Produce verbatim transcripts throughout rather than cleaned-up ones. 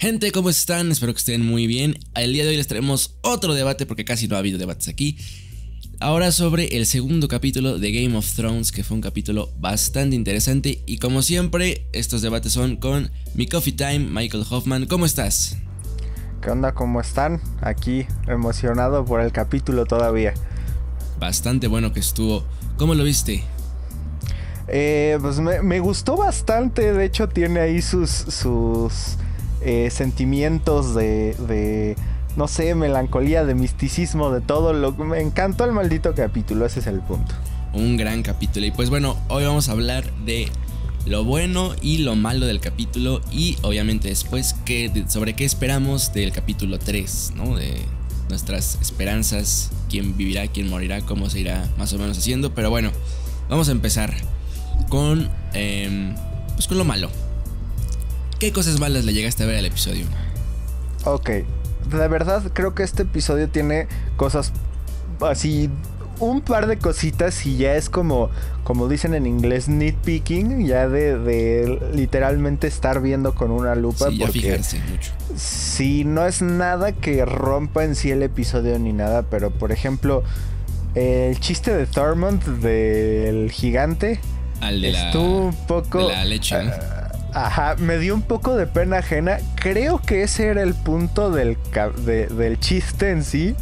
Gente, ¿cómo están? Espero que estén muy bien. El día de hoy les traemos otro debate porque casi no ha habido debates aquí. Ahora sobre el segundo capítulo de Game of Thrones, que fue un capítulo bastante interesante. Y como siempre, estos debates son con Mikhoffee Time, Michael Hoffman. ¿Cómo estás? ¿Qué onda? ¿Cómo están? Aquí emocionado por el capítulo todavía. Bastante bueno que estuvo. ¿Cómo lo viste? Eh, pues me, me gustó bastante. De hecho tiene ahí sus... sus... Eh, sentimientos de, de, no sé, melancolía, de misticismo, de todo. Lo me encantó el maldito capítulo, ese es el punto. Un gran capítulo. Y pues bueno, hoy vamos a hablar de lo bueno y lo malo del capítulo. Y obviamente después que, de, sobre qué esperamos del capítulo tres, ¿no? De nuestras esperanzas, quién vivirá, quién morirá, cómo se irá más o menos haciendo. Pero bueno, vamos a empezar con, eh, pues con lo malo. ¿Qué cosas malas le llegaste a ver al episodio? Ok, de verdad creo que este episodio tiene cosas así, un par de cositas y ya es como, como dicen en inglés, nitpicking, ya de, de literalmente estar viendo con una lupa. Sí, porque ya fijarse mucho. Sí, no es nada que rompa en sí el episodio ni nada, pero por ejemplo, el chiste de Tormund, del gigante, al de la, un poco, de la leche, ¿no? Uh, Ajá, me dio un poco de pena ajena. Creo que ese era el punto del, de, del chiste en sí.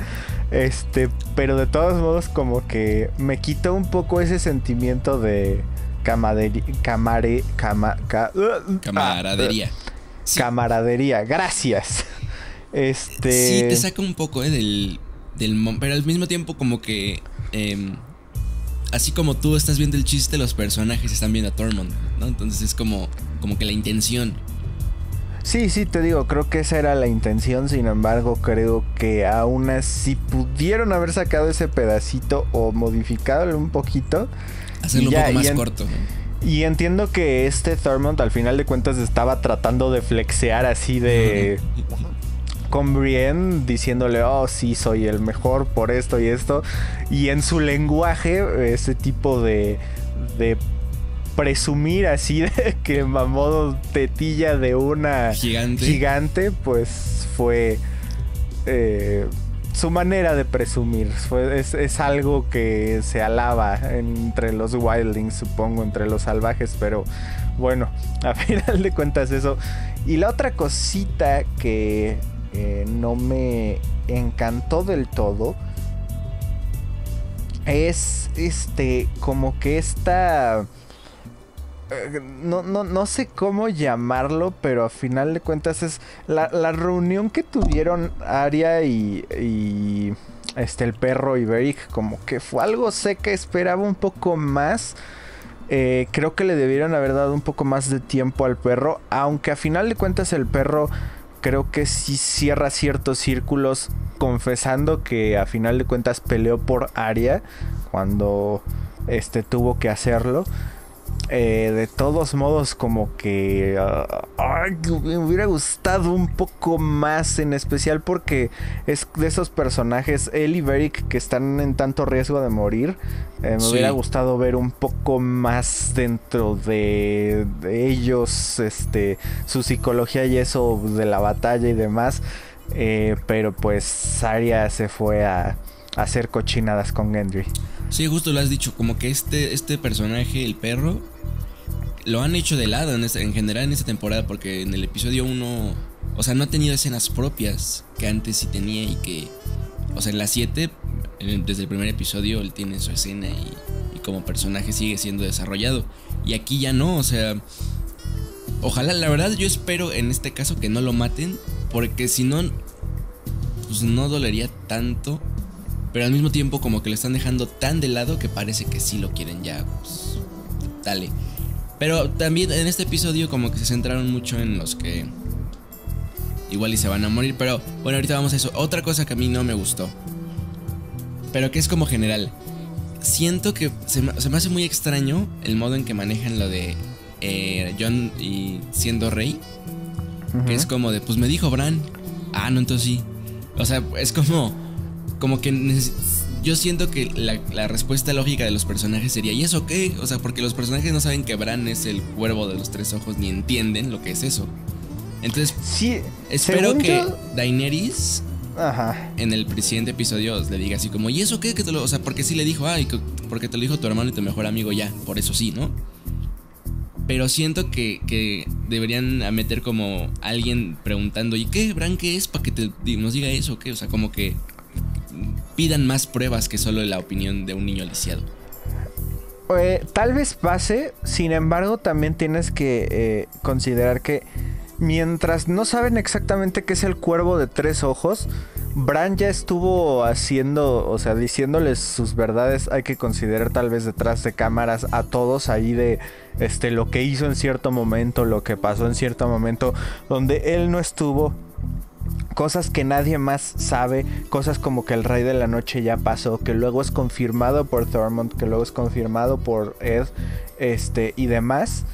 Este, pero de todos modos, como que me quitó un poco ese sentimiento de camaderi, camare, cama, ca, uh, camaradería. Ah, sí. Camaradería, gracias. Este. Sí, te saca un poco, ¿eh? Del, del. Pero al mismo tiempo, como que. Eh, así como tú estás viendo el chiste, los personajes están viendo a Tormund, ¿no? Entonces es como. Como que la intención. Sí, sí, te digo, creo que esa era la intención. Sin embargo, creo que aún así pudieron haber sacado ese pedacito o modificado un poquito. Hacerlo ya, un poco más corto. Y entiendo que este Tormund al final de cuentas estaba tratando de flexear así de... con Brienne, diciéndole, oh sí, soy el mejor por esto y esto. Y en su lenguaje, ese tipo de... de presumir así de que mamó tetilla de una gigante, gigante pues fue eh, su manera de presumir. Fue, es, es algo que se alaba entre los wildlings, supongo, entre los salvajes, pero bueno, a final de cuentas eso. Y la otra cosita que eh, no me encantó del todo es este como que esta... No, no, no sé cómo llamarlo, pero a final de cuentas es la, la reunión que tuvieron Arya y, y este, el perro Iberic, como que fue algo seca, esperaba un poco más. Eh, creo que le debieron haber dado un poco más de tiempo al perro, aunque a final de cuentas el perro creo que sí cierra ciertos círculos, confesando que a final de cuentas peleó por Arya cuando este, tuvo que hacerlo. Eh, de todos modos, como que uh, ay, me hubiera gustado un poco más, en especial porque es de esos personajes, él y Beric, que están en tanto riesgo de morir. eh, Me sí. hubiera gustado ver un poco más dentro de, de ellos, este, su psicología y eso de la batalla y demás. eh, Pero pues Arya se fue a, a hacer cochinadas con Gendry. Sí, justo lo has dicho, como que este, este personaje, el perro, lo han hecho de lado en, esta, en general en esta temporada, porque en el episodio uno, o sea, no ha tenido escenas propias que antes sí tenía y que, o sea, en la siete, desde el primer episodio él tiene su escena y, y como personaje sigue siendo desarrollado, y aquí ya no, o sea, ojalá, la verdad yo espero en este caso que no lo maten, porque si no, pues no dolería tanto. Pero al mismo tiempo como que lo están dejando tan de lado que parece que sí lo quieren ya, pues, dale. Pero también en este episodio como que se centraron mucho en los que igual y se van a morir. Pero bueno, ahorita vamos a eso. Otra cosa que a mí no me gustó, pero que es como general. Siento que se me, se me hace muy extraño el modo en que manejan lo de eh, Jon y siendo rey. Uh-huh. Que es como de, pues me dijo Bran. Ah, no, entonces sí. O sea, es como... Como que yo siento que la, la respuesta lógica de los personajes sería ¿y eso qué? O sea, porque los personajes no saben que Bran es el cuervo de los tres ojos, ni entienden lo que es eso. Entonces, sí, espero que yo... Daenerys, ajá, en el siguiente episodio os le diga así como, ¿y eso qué? Que te lo, o sea, porque sí le dijo, ay, porque te lo dijo tu hermano y tu mejor amigo ya, por eso sí, ¿no? Pero siento que, que deberían meter como alguien preguntando, ¿y qué, Bran, qué es? Para que te, nos diga eso o qué, o sea, como que pidan más pruebas que solo la opinión de un niño lisiado. Eh, tal vez pase, sin embargo, también tienes que eh, considerar que mientras no saben exactamente qué es el cuervo de tres ojos, Bran ya estuvo haciendo, o sea, diciéndoles sus verdades. Hay que considerar tal vez detrás de cámaras a todos ahí de este, lo que hizo en cierto momento, lo que pasó en cierto momento, donde él no estuvo. Cosas que nadie más sabe, cosas como que el Rey de la Noche ya pasó, que luego es confirmado por Tormund, que luego es confirmado por Ed, este, y demás.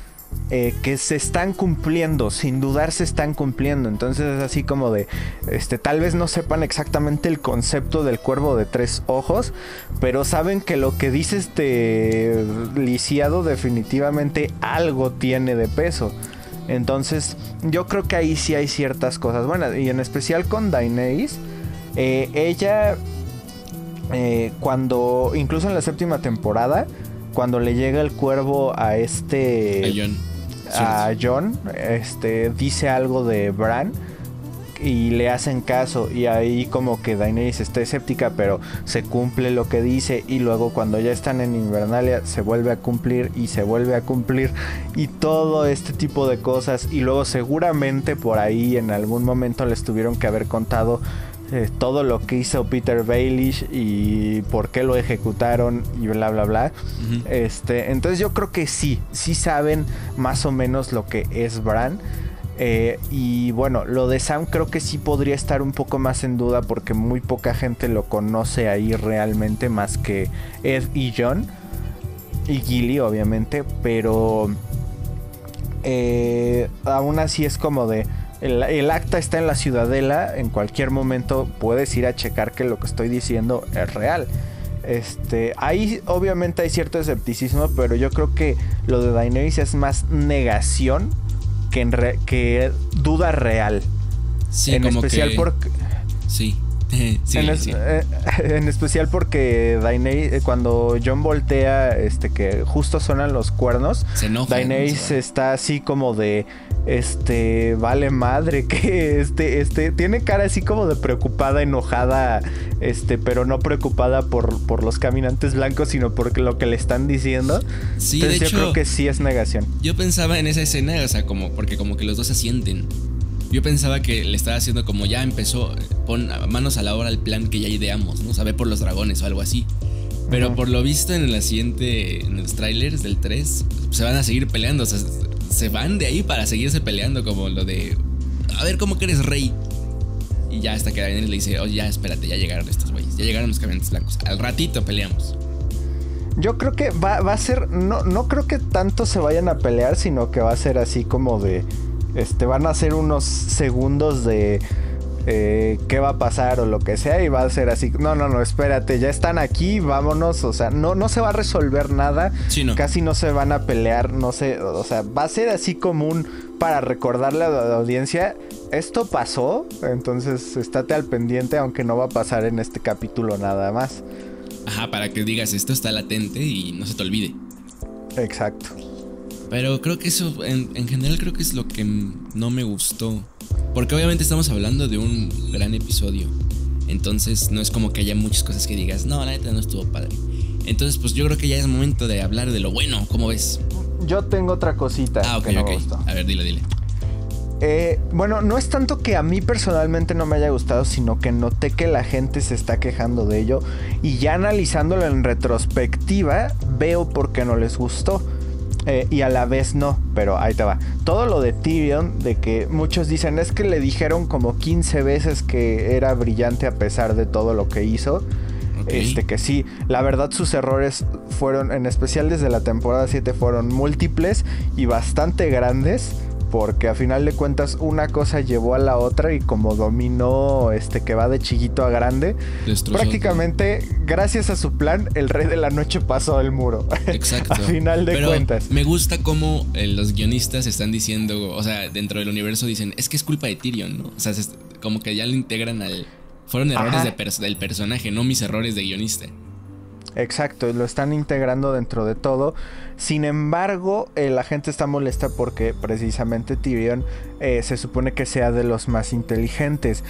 Eh, que se están cumpliendo, sin dudar se están cumpliendo. Entonces es así como de, este, tal vez no sepan exactamente el concepto del cuervo de tres ojos, pero saben que lo que dice este lisiado definitivamente algo tiene de peso. Entonces yo creo que ahí sí hay ciertas cosas buenas, y en especial con Daenerys. eh, Ella eh, cuando, incluso en la séptima temporada, cuando le llega el cuervo a este... A Jon. A Jon, este, dice algo de Bran y le hacen caso, y ahí como que Daenerys está escéptica, pero se cumple lo que dice, y luego cuando ya están en Invernalia se vuelve a cumplir y se vuelve a cumplir y todo este tipo de cosas. Y luego seguramente por ahí en algún momento les tuvieron que haber contado eh, todo lo que hizo Peter Baelish y por qué lo ejecutaron y bla bla bla. Uh-huh. Este, entonces yo creo que sí, sí saben más o menos lo que es Bran. Eh, y bueno, lo de Sam creo que sí podría estar un poco más en duda, porque muy poca gente lo conoce ahí realmente, más que Ed y Jon y Gilly obviamente. Pero eh, aún así es como de, el, el acta está en la ciudadela, en cualquier momento puedes ir a checar que lo que estoy diciendo es real. Este, ahí obviamente hay cierto escepticismo, pero yo creo que lo de Daenerys es más negación Que, en re, que duda real. Sí, en como especial que... porque sí, sí, en, es, sí. Eh, en especial porque Daenerys, cuando Jon voltea, este, que justo sonan los cuernos, se enoja, Daenerys se está así como de, este, vale madre, que este, este, tiene cara así como de preocupada, enojada, este, pero no preocupada por, por los caminantes blancos, sino por lo que le están diciendo. Sí, entonces de yo hecho, creo que sí es negación. Yo pensaba en esa escena, o sea, como, porque como que los dos se sienten. Yo pensaba que le estaba haciendo como, ya empezó, pon manos a la obra al plan que ya ideamos, ¿no? O sea, ve por los dragones o algo así. Pero uh-huh. por lo visto en la siguiente, en los trailers del tres, se van a seguir peleando. O sea, se van de ahí para seguirse peleando, como lo de, a ver, ¿cómo que eres rey? Y ya hasta que Daenerys le dice, oye, ya espérate, ya llegaron estos güeyes, ya llegaron los caminantes blancos, al ratito peleamos. Yo creo que va, va a ser, no, no creo que tanto se vayan a pelear, sino que va a ser así como de... Este, van a ser unos segundos de eh, qué va a pasar o lo que sea, y va a ser así, no, no, no, espérate, ya están aquí, vámonos. O sea, no, no se va a resolver nada, sí, no. Casi no se van a pelear, no sé, o sea, va a ser así como un, para recordarle a la audiencia, esto pasó, entonces estate al pendiente, aunque no va a pasar en este capítulo nada más. Ajá, para que digas, esto está latente y no se te olvide. Exacto. Pero creo que eso, en, en general creo que es lo que no me gustó. Porque obviamente estamos hablando de un gran episodio. Entonces no es como que haya muchas cosas que digas, no, la neta no estuvo padre. Entonces pues yo creo que ya es momento de hablar de lo bueno, ¿cómo ves? Yo tengo otra cosita ah, okay, que no okay. me gustó. A ver, dile, dile. Eh, bueno, no es tanto que a mí personalmente no me haya gustado, sino que noté que la gente se está quejando de ello. Y ya analizándolo en retrospectiva, veo por qué no les gustó. Eh, y a la vez no, pero ahí te va. Todo lo de Tyrion, de que muchos dicen, es que le dijeron como quince veces que era brillante a pesar de todo lo que hizo. Okay. Este, que sí, la verdad sus errores fueron, en especial desde la temporada siete, fueron múltiples y bastante grandes. porque a final de cuentas una cosa llevó a la otra y como dominó este que va de chiquito a grande, destrozó prácticamente todo. Gracias a su plan, el Rey de la Noche pasó el muro. Exacto. A final de Pero cuentas. Me gusta cómo eh, los guionistas están diciendo, o sea, dentro del universo dicen, es que es culpa de Tyrion, ¿no? O sea, se, como que ya lo integran al... Fueron errores de pers del personaje, no mis errores de guionista. Exacto, lo están integrando dentro de todo. Sin embargo, eh, la gente está molesta porque precisamente Tyrion eh, se supone que sea de los más inteligentes.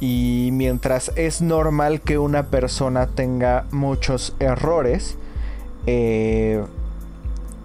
Y mientras es normal que una persona tenga muchos errores, eh,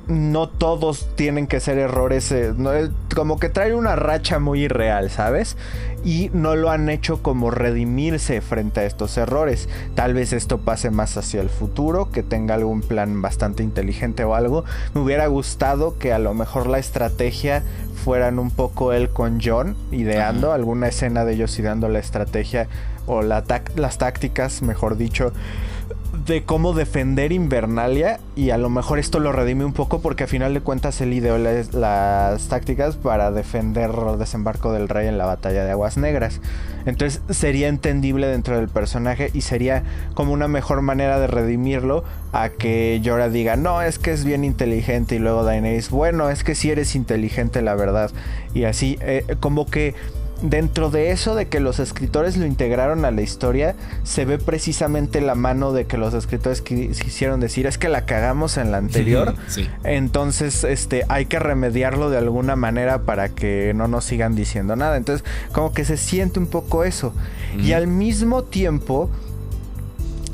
no todos tienen que ser errores, eh, no, como que trae una racha muy irreal, ¿sabes? Y no lo han hecho como redimirse frente a estos errores. Tal vez esto pase más hacia el futuro, que tenga algún plan bastante inteligente o algo. Me hubiera gustado que a lo mejor la estrategia fueran un poco él con Jon ideando Ajá. alguna escena de ellos ideando la estrategia o la las tácticas, mejor dicho, de cómo defender Invernalia, y a lo mejor esto lo redime un poco porque a final de cuentas él ideó las, las tácticas para defender el desembarco del rey en la batalla de Aguas Negras. Entonces sería entendible dentro del personaje y sería como una mejor manera de redimirlo a que Yorah diga, no, es que es bien inteligente, y luego Daenerys, bueno, es que sí eres inteligente la verdad, y así eh, como que... Dentro de eso de que los escritores lo integraron a la historia, se ve precisamente la mano de que los escritores quisieron decir, es que la cagamos en la anterior, sí, sí. entonces este, hay que remediarlo de alguna manera para que no nos sigan diciendo nada. Entonces como que se siente un poco eso. Mm. Y al mismo tiempo,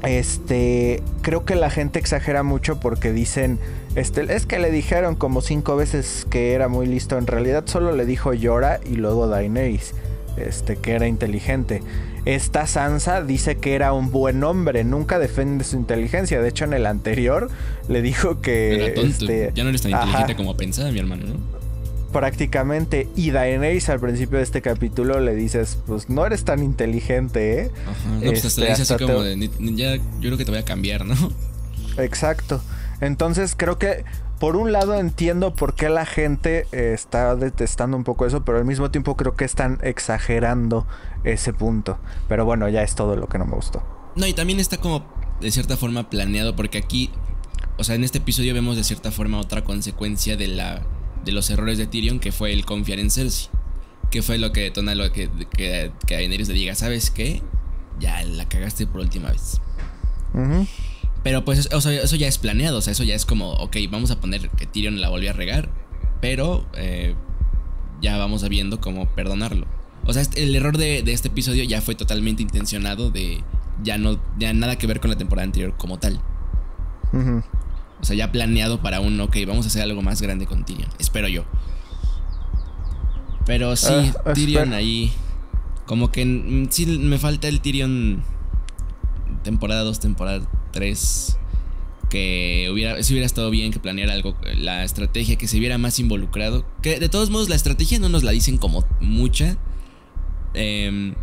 este, creo que la gente exagera mucho porque dicen, este, es que le dijeron como cinco veces que era muy listo. En realidad solo le dijo Yorah y luego Daenerys, este, que era inteligente. Esta Sansa dice que era un buen hombre, nunca defiende su inteligencia. De hecho en el anterior le dijo que era tonto. Este, ya no eres tan inteligente ajá. como pensaba mi hermano, ¿no? Prácticamente. Y Daenerys al principio de este capítulo le dices, pues no eres tan inteligente, ¿eh? Ajá. No, pues hasta este, le dices así como te... de, ya, yo creo que te voy a cambiar, ¿no? Exacto. Entonces creo que por un lado entiendo por qué la gente eh, está detestando un poco eso, pero al mismo tiempo creo que están exagerando ese punto. Pero bueno, ya es todo lo que no me gustó. No, y también está como de cierta forma planeado, porque aquí, o sea, en este episodio vemos de cierta forma otra consecuencia de la... de los errores de Tyrion, que fue el confiar en Cersei, que fue lo que detona lo que, que, que Daenerys le diga, ¿sabes qué? Ya la cagaste por última vez. Uh-huh. Pero pues eso, eso ya es planeado, o sea, eso ya es como, ok, vamos a poner que Tyrion la volvió a regar, pero eh, ya vamos viendo cómo perdonarlo. O sea, el error de, de este episodio ya fue totalmente intencionado, de ya no, ya nada que ver con la temporada anterior como tal. Uh-huh. O sea, ya planeado para un, ok, vamos a hacer algo más grande con Tyrion. Espero yo. Pero sí, uh, Tyrion ahí... Como que sí me falta el Tyrion temporada dos, temporada tres. Que hubiera, si hubiera estado bien que planeara algo, la estrategia, que se viera más involucrado. Que de todos modos la estrategia no nos la dicen como mucha. Eh,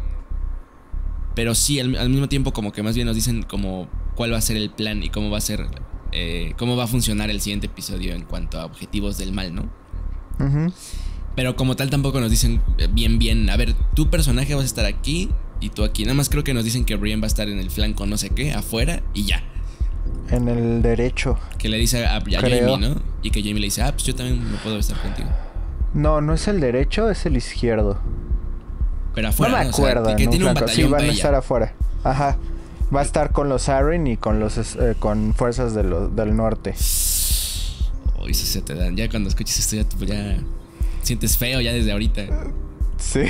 pero sí, al, al mismo tiempo como que más bien nos dicen como cuál va a ser el plan y cómo va a ser... Eh, cómo va a funcionar el siguiente episodio en cuanto a objetivos del mal, ¿no? Uh-huh. Pero como tal tampoco nos dicen bien, bien, a ver, tu personaje vas a estar aquí y tú aquí. Nada más creo que nos dicen que Brienne va a estar en el flanco, no sé qué, afuera y ya. En el derecho. Que le dice a, a Jaime, ¿no? Y que Jaime le dice, ah, pues yo también me puedo estar contigo. No, no es el derecho, es el izquierdo. Pero afuera. No me acuerdo, ¿no? O sea, que tiene un batallón. Sí, van a estar afuera. Ajá. Va a estar con los Arryn y con los eh, con fuerzas de lo, del norte. Oh, eso se te dan. Ya cuando escuches esto ya, ya sientes feo ya desde ahorita. Sí.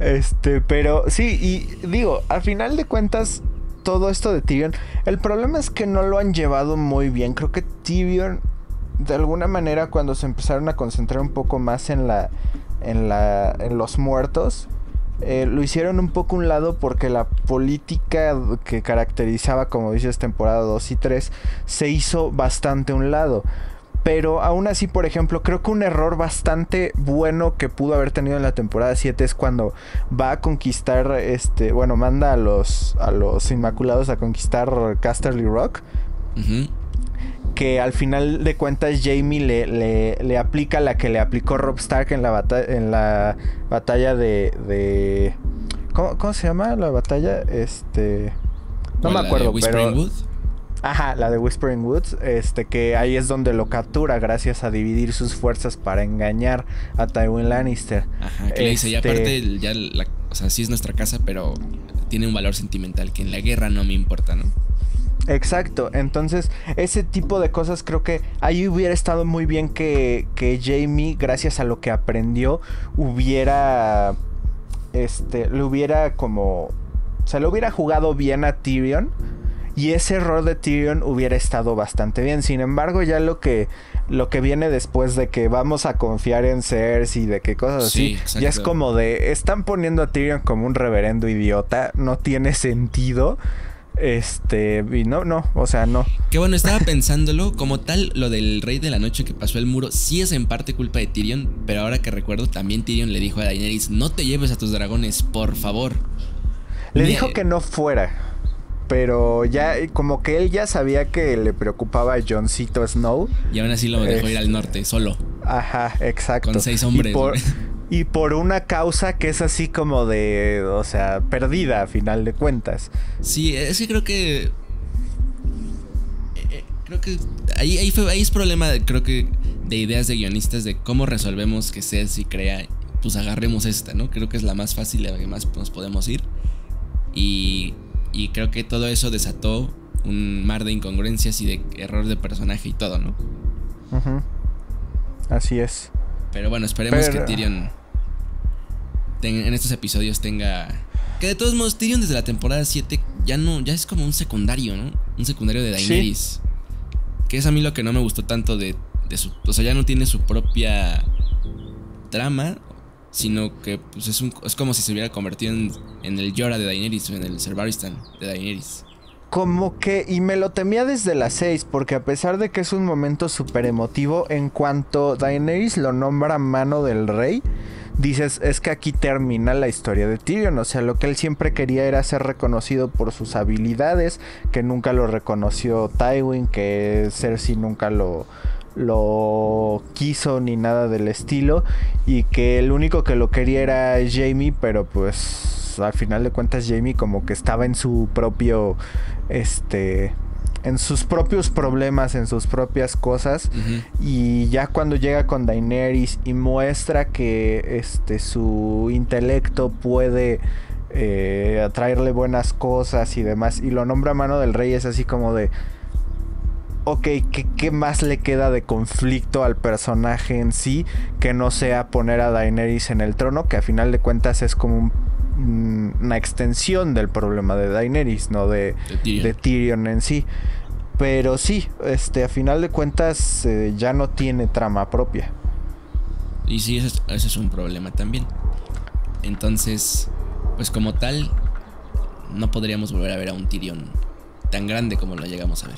Este, pero sí, y digo, al final de cuentas, todo esto de Tyrion, el problema es que no lo han llevado muy bien. Creo que Tyrion, de alguna manera, cuando se empezaron a concentrar un poco más en la, en la, en los muertos, Eh, lo hicieron un poco un lado porque la política que caracterizaba, como dices, temporada dos y tres, se hizo bastante un lado. Pero aún así, por ejemplo, creo que un error bastante bueno que pudo haber tenido en la temporada siete es cuando va a conquistar, este, bueno, manda a los, a los Inmaculados a conquistar Casterly Rock. Uh-huh. que al final de cuentas Jaime le, le, le aplica la que le aplicó Rob Stark en la, bata en la batalla de... de... ¿Cómo, ¿Cómo se llama la batalla? Este... No me acuerdo, pero... Woods? Ajá, la de Whispering Woods, este, que ahí es donde lo captura gracias a dividir sus fuerzas para engañar a Tywin Lannister. Ajá, que este... le dice, y aparte, ya la, o sea, sí es nuestra casa, pero tiene un valor sentimental que en la guerra no me importa, ¿no? Exacto, entonces ese tipo de cosas creo que ahí hubiera estado muy bien que, que Jaime, gracias a lo que aprendió, hubiera, este, lo hubiera como, se lo hubiera jugado bien a Tyrion. Y ese error de Tyrion hubiera estado bastante bien. Sin embargo, ya lo que lo que viene después de que vamos a confiar en Cersei y de que cosas así, sí, ya es como de, están poniendo a Tyrion como un reverendo idiota, no tiene sentido. Este, y no, no, o sea, no. Que bueno, estaba pensándolo, como tal, lo del Rey de la Noche que pasó el muro, sí es en parte culpa de Tyrion, pero ahora que recuerdo, también Tyrion le dijo a Daenerys, no te lleves a tus dragones, por favor. Le Me... dijo que no fuera. Pero ya, como que él ya sabía que le preocupaba a Joncito Snow. Y aún así lo dejó eh, ir al norte, solo. Ajá, exacto. Con seis hombres. Y por, y por una causa que es así como de, o sea, perdida a final de cuentas. Sí, es que creo que... Eh, creo que ahí, ahí, fue, ahí es problema, de, creo que, de ideas de guionistas de cómo resolvemos que Cersei crea, pues agarremos esta, ¿no? Creo que es la más fácil y la que más nos podemos ir. Y... Y creo que todo eso desató un mar de incongruencias y de error de personaje y todo, ¿no? Uh-huh. Así es. Pero bueno, esperemos Pero... que Tyrion tenga, en estos episodios tenga... Que de todos modos, Tyrion desde la temporada siete ya no ya es como un secundario, ¿no? Un secundario de Daenerys. ¿Sí? Que es a mí lo que no me gustó tanto de, de su... O sea, ya no tiene su propia trama... Sino que pues, es, un, es como si se hubiera convertido en, en el Yorah de Daenerys o en el Cerberustan de Daenerys. Como que, y me lo temía desde las seis, porque a pesar de que es un momento súper emotivo, en cuanto Daenerys lo nombra mano del rey, dices, es que aquí termina la historia de Tyrion. O sea, lo que él siempre quería era ser reconocido por sus habilidades, que nunca lo reconoció Tywin, que Cersei nunca lo... lo quiso ni nada del estilo, y que el único que lo quería era Jaime, pero pues al final de cuentas Jaime como que estaba en su propio este en sus propios problemas, en sus propias cosas. Uh-huh. Y ya cuando llega con Daenerys y muestra que este su intelecto puede eh, atraerle buenas cosas y demás, y lo nombra mano del rey, es así como de ok, ¿qué, ¿qué más le queda de conflicto al personaje en sí que no sea poner a Daenerys en el trono? Que a final de cuentas es como un, una extensión del problema de Daenerys, no de, de, Tyrion. de Tyrion en sí. Pero sí, este, a final de cuentas eh, ya no tiene trama propia. Y sí, ese es, ese es un problema también. Entonces, pues como tal, no podríamos volver a ver a un Tyrion tan grande como lo llegamos a ver.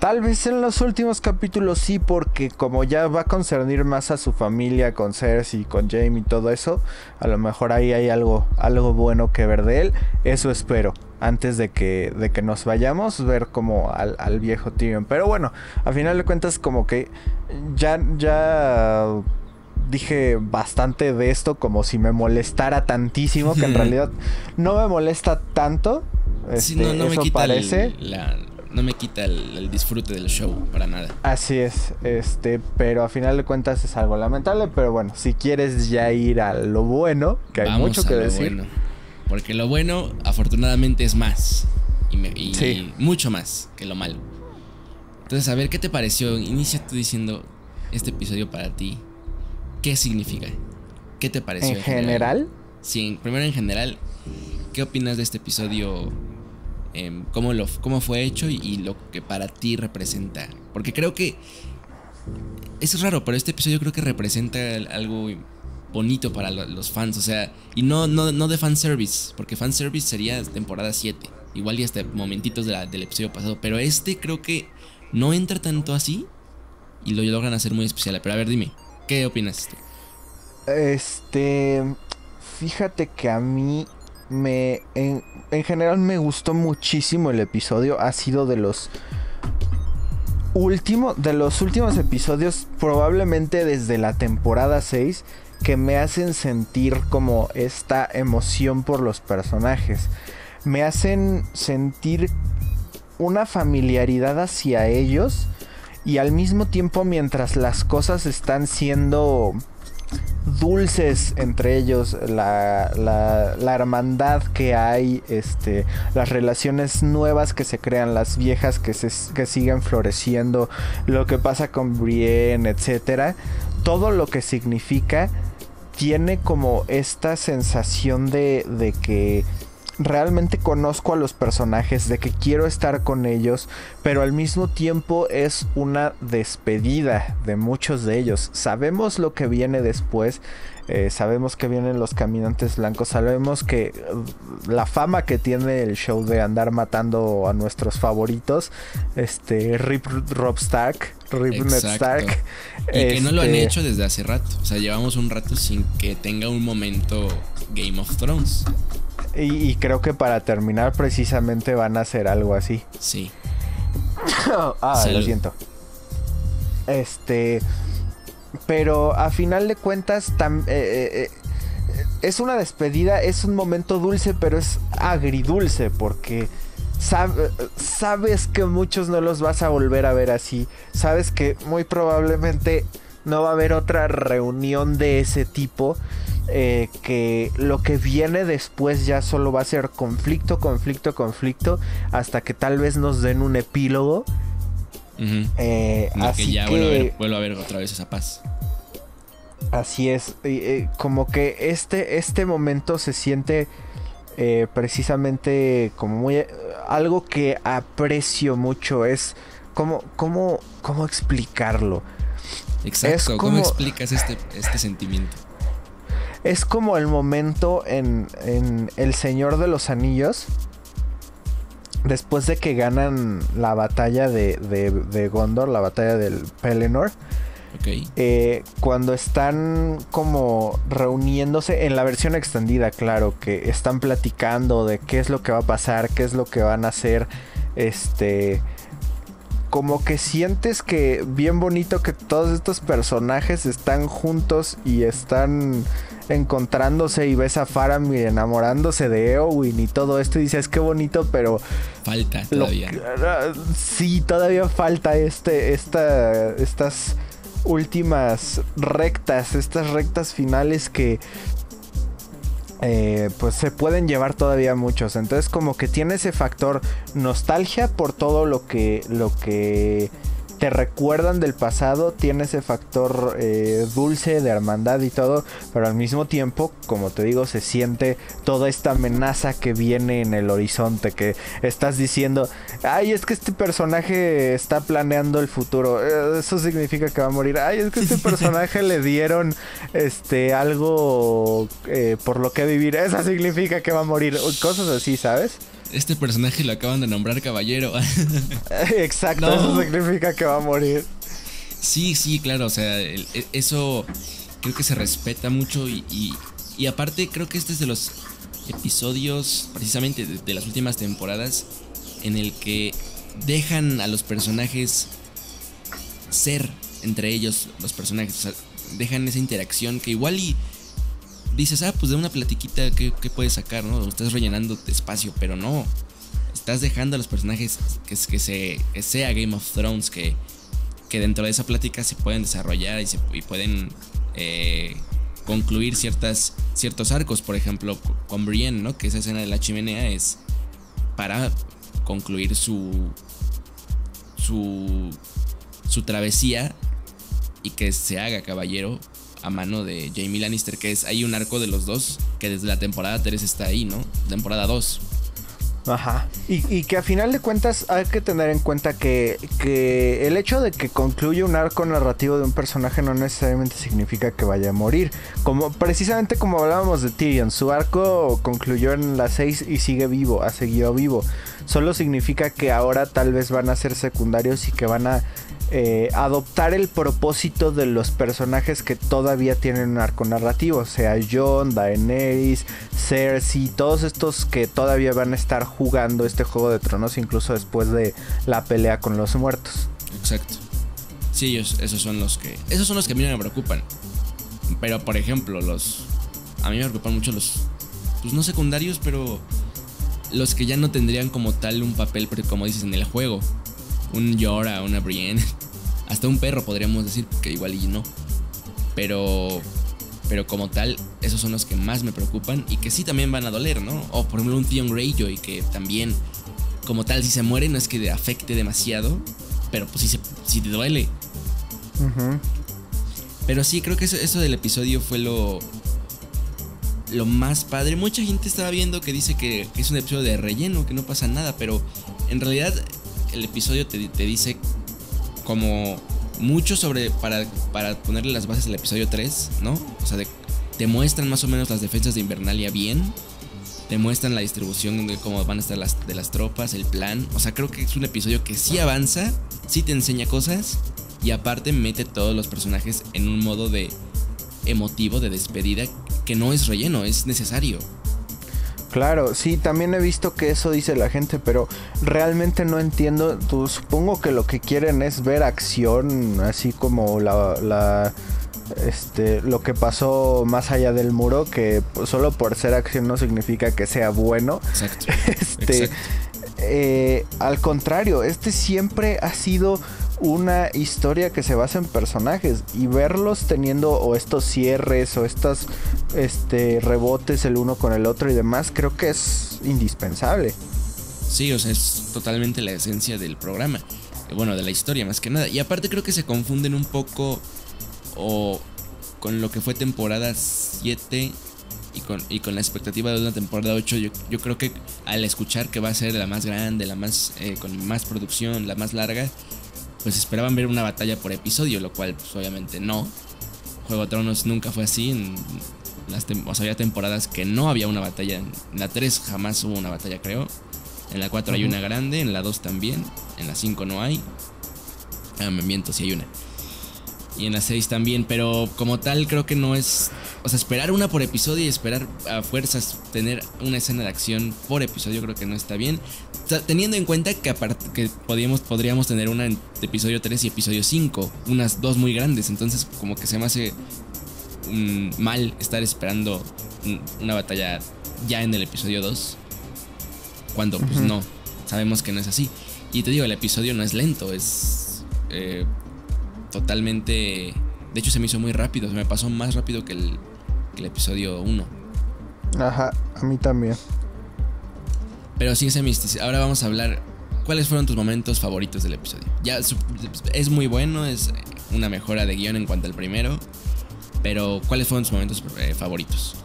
Tal vez en los últimos capítulos sí, porque como ya va a concernir más a su familia, con Cersei, con Jaime y todo eso, a lo mejor ahí hay algo, algo bueno que ver de él. Eso espero, antes de que, de que nos vayamos, ver como al, al viejo Tyrion. Pero bueno, a final de cuentas como que ya, ya dije bastante de esto, como si me molestara tantísimo, que en realidad no me molesta tanto. Este, sí, no, no eso me quita parece. El, la... No me quita el, el disfrute del show para nada. Así es, este, pero a final de cuentas es algo lamentable. Pero bueno, si quieres ya ir a lo bueno, que hay Vamos mucho a que lo decir. Bueno, porque lo bueno, afortunadamente, es más. Y, me, y, sí. y mucho más que lo malo. Entonces, a ver, ¿qué te pareció? Inicia tú diciendo este episodio para ti. ¿Qué significa? ¿Qué te pareció? ¿En, en general? general? Sí, primero en general, ¿qué opinas de este episodio? Cómo, lo, cómo fue hecho y, y lo que para ti representa. Porque creo que es raro, pero este episodio creo que representa algo bonito para los fans. O sea, y no, no, no de fanservice, porque fanservice sería temporada siete, igual y hasta momentitos de la, del episodio pasado. Pero este creo que no entra tanto así y lo logran hacer muy especial. Pero a ver, dime, ¿qué opinas tú? Este, fíjate que a mí me... En... En general me gustó muchísimo el episodio. Ha sido de los último, de los últimos episodios, probablemente desde la temporada seis, que me hacen sentir como esta emoción por los personajes. Me hacen sentir una familiaridad hacia ellos y al mismo tiempo, mientras las cosas están siendo dulces entre ellos, la, la, la hermandad que hay, este, las relaciones nuevas que se crean, las viejas que, se, que siguen floreciendo, lo que pasa con Brienne, etcétera, todo lo que significa tiene como esta sensación de, de que realmente conozco a los personajes, de que quiero estar con ellos, pero al mismo tiempo es una despedida de muchos de ellos. Sabemos lo que viene después, eh, sabemos que vienen los caminantes blancos, sabemos que la fama que tiene el show de andar matando a nuestros favoritos, este, Rip Rob Stark, Rip Ned Stark. Y este... que no lo han hecho desde hace rato, o sea, llevamos un rato sin que tenga un momento Game of Thrones. Y, y creo que para terminar precisamente van a hacer algo así. Sí. Ah, Salud. Lo siento. Este... Pero a final de cuentas... Tam, eh, eh, es una despedida, es un momento dulce, pero es agridulce porque... Sab- sabes que muchos no los vas a volver a ver así. Sabes que muy probablemente no va a haber otra reunión de ese tipo... Eh, que lo que viene después ya solo va a ser conflicto, conflicto, conflicto, hasta que tal vez nos den un epílogo. Uh-huh. eh, así que ya vuelvo a ver, vuelvo a ver otra vez esa paz. Así es, eh, como que este, este momento se siente eh, precisamente como muy, algo que aprecio mucho. Es como, como, ¿cómo explicarlo? Exacto, es como... ¿cómo explicas este, este sentimiento? Es como el momento en, en El Señor de los Anillos, después de que ganan la batalla de, de, de Gondor, la batalla del Pelennor. Okay. Eh, cuando están como reuniéndose, en la versión extendida, claro, que están platicando de qué es lo que va a pasar, qué es lo que van a hacer, este... Como que sientes que bien bonito que todos estos personajes están juntos y están encontrándose, y ves a Faramir enamorándose de Éowyn y todo esto y dices qué bonito, pero... Falta todavía. Lo, sí, todavía falta este, esta, estas últimas rectas, estas rectas finales que... Eh, pues se pueden llevar todavía muchos. Entonces como que tiene ese factor nostalgia por todo lo que, lo que te recuerdan del pasado. Tiene ese factor eh, dulce de hermandad y todo. Pero al mismo tiempo, como te digo, se siente toda esta amenaza que viene en el horizonte. Que estás diciendo, ay, es que este personaje está planeando el futuro. Eso significa que va a morir. Ay, es que este personaje le dieron este algo eh, por lo que vivir. Eso significa que va a morir. Cosas así, ¿sabes? Este personaje lo acaban de nombrar caballero. Exacto, no. Eso significa que va a morir. Sí, sí, claro, o sea, el, el, eso creo que se respeta mucho y, y, y aparte creo que este es de los episodios, precisamente de, de las últimas temporadas, en el que dejan a los personajes ser entre ellos los personajes, o sea, dejan esa interacción que igual y... Dices, ah, pues de una platiquita, ¿qué, qué puedes sacar, no? Estás rellenando espacio, pero no. Estás dejando a los personajes que, que, se, que sea Game of Thrones, que, que dentro de esa plática se pueden desarrollar y, se, y pueden eh, concluir ciertas, ciertos arcos. Por ejemplo, con Brienne, ¿no? Que esa escena de la chimenea es para concluir su, su, su travesía y que se haga caballero a mano de Jaime Lannister, que es... Hay un arco de los dos que desde la temporada tres está ahí, ¿no? Temporada dos. Ajá. Y, y que a final de cuentas hay que tener en cuenta que, que el hecho de que concluya un arco narrativo de un personaje no necesariamente significa que vaya a morir. Como precisamente como hablábamos de Tyrion, su arco concluyó en la seis y sigue vivo, ha seguido vivo. Solo significa que ahora tal vez van a ser secundarios y que van a... Eh, adoptar el propósito de los personajes que todavía tienen un arco narrativo, o sea, Jon, Daenerys, Cersei, todos estos que todavía van a estar jugando este Juego de Tronos incluso después de la pelea con los muertos. exacto. Sí, ellos, esos son los que... Esos son los que a mí no me preocupan. Pero, por ejemplo, los... A mí me preocupan mucho los... Pues no secundarios, pero... Los que ya no tendrían como tal un papel, pero como dices, en el juego. Un Yorah, una Brienne. Hasta un perro, podríamos decir, que igual y no. Pero... Pero como tal, esos son los que más me preocupan y que sí también van a doler, ¿no? O por ejemplo un Theon Greyjoy que también, como tal, si se muere no es que afecte demasiado, pero pues sí, se, sí te duele. Uh-huh. Pero sí, creo que eso, eso del episodio fue lo, lo más padre. Mucha gente estaba viendo que dice que, que es un episodio de relleno, que no pasa nada, pero en realidad el episodio te, te dice como... mucho sobre para, para ponerle las bases al episodio tres, ¿no? O sea, de, te muestran más o menos las defensas de Invernalia bien, te muestran la distribución de cómo van a estar las, de las tropas, el plan. O sea, creo que es un episodio que sí avanza, sí te enseña cosas y aparte mete todos los personajes en un modo de emotivo, de despedida, que no es relleno, es necesario. Claro, sí, también he visto que eso dice la gente, pero realmente no entiendo. Tú, supongo que lo que quieren es ver acción, así como la, la, este, lo que pasó más allá del muro, que solo por ser acción no significa que sea bueno. Exacto. Este, exacto. Eh, al contrario, este siempre ha sido una historia que se basa en personajes y verlos teniendo o estos cierres o estos este, rebotes el uno con el otro y demás, creo que es indispensable. Sí, o sea, es totalmente la esencia del programa, bueno, de la historia más que nada. Y aparte creo que se confunden un poco o con lo que fue temporada siete y con, y con la expectativa de una temporada ocho. Yo, yo creo que al escuchar que va a ser la más grande, la más eh, con más producción, la más larga, pues esperaban ver una batalla por episodio, lo cual pues obviamente no. Juego de Tronos nunca fue así. En las tem- o sea, había temporadas que no había una batalla. En la tres jamás hubo una batalla, creo. En la cuatro uh-huh. hay una grande, en la dos también. En la cinco no hay. Ah, me miento, sí hay una. Y en la seis también, pero como tal creo que no es... O sea, esperar una por episodio y esperar a fuerzas tener una escena de acción por episodio creo que no está bien. Teniendo en cuenta que, apart- que podíamos, podríamos tener una en episodio tres y episodio cinco, unas dos muy grandes, entonces como que se me hace um, mal estar esperando una batalla ya en el episodio dos, cuando pues uh-huh. no, sabemos que no es así. Y te digo, el episodio no es lento, es eh, totalmente... De hecho se me hizo muy rápido, se me pasó más rápido que el, que el episodio uno. Ajá, a mí también. Pero sí, ese misticismo. Ahora vamos a hablar. ¿Cuáles fueron tus momentos favoritos del episodio? Ya es muy bueno, es una mejora de guión en cuanto al primero. Pero ¿cuáles fueron tus momentos eh, favoritos?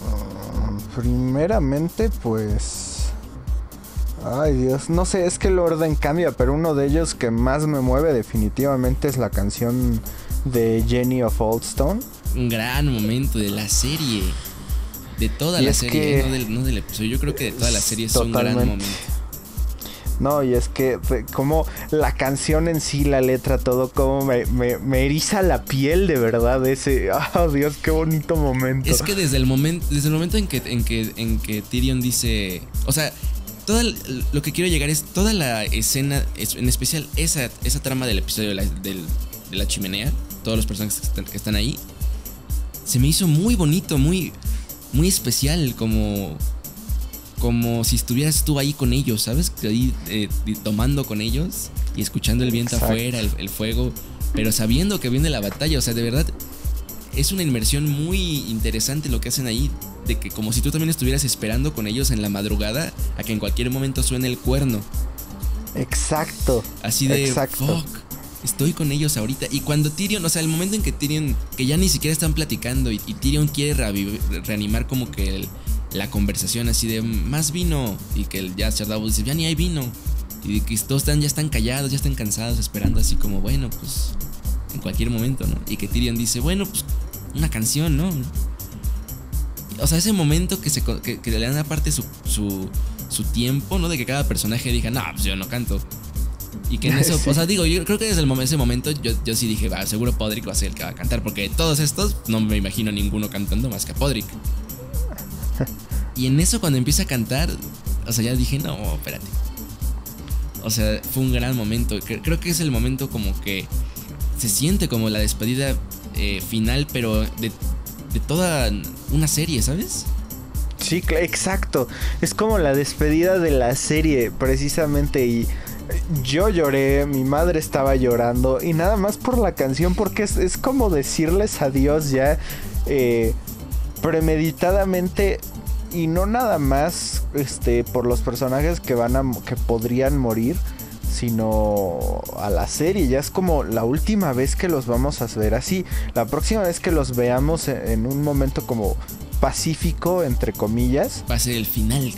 Uh, primeramente, pues. Ay, Dios. No sé, es que el orden cambia, pero uno de ellos que más me mueve, definitivamente, es la canción de Jenny of Oldstone. Un gran momento de la serie. De toda y la serie, no del, no del episodio. Yo creo que de toda la serie es un gran momento. No, y es que como la canción en sí, la letra, todo, como me, me, me eriza la piel de verdad ese. Oh, Dios, qué bonito momento. Es que desde el momento, desde el momento en que, en que, en que Tyrion dice. O sea, toda, lo que quiero llegar es toda la escena, en especial esa, esa trama del episodio de la, de, de la chimenea, todos los personajes que están, que están ahí. Se me hizo muy bonito, muy. Muy especial, como como si estuvieras tú ahí con ellos, ¿sabes? Ahí eh, tomando con ellos y escuchando el viento Exacto. afuera, el, el fuego, pero sabiendo que viene la batalla. O sea, de verdad, es una inmersión muy interesante lo que hacen ahí, de que como si tú también estuvieras esperando con ellos en la madrugada a que en cualquier momento suene el cuerno. Exacto. Así de, Exacto. fuck, estoy con ellos ahorita. Y cuando Tyrion, o sea, el momento en que Tyrion, que ya ni siquiera están platicando y, y Tyrion quiere reaviv- reanimar como que el, la conversación así de más vino, y que el, ya Shardavos dice, ya ni hay vino, y que todos están, ya están callados, ya están cansados, esperando así como, bueno, pues en cualquier momento, ¿no? Y que Tyrion dice, bueno, pues una canción, ¿no? O sea, ese momento que, se, que, que le dan aparte su, su, su tiempo, ¿no? De que cada personaje diga, no, pues yo no canto. Y que en eso, sí. o sea, digo, yo creo que desde el momento, ese momento yo, yo sí dije, va, seguro Podrick va a ser el que va a cantar, porque de todos estos no me imagino ninguno cantando más que a Podrick. Y en eso cuando empieza a cantar, o sea, ya dije, no, espérate. o sea, fue un gran momento. Creo que es el momento como que se siente como la despedida eh, final, pero de, de toda una serie, ¿sabes? Sí, exacto. Es como la despedida de la serie, precisamente, y yo lloré, mi madre estaba llorando, y nada más por la canción, porque es, es como decirles adiós ya eh, premeditadamente, y no nada más este, por los personajes que, van a, que podrían morir, sino a la serie. Ya es como la última vez que los vamos a ver así. La próxima vez que los veamos en, en un momento como pacífico, entre comillas, va a ser el final.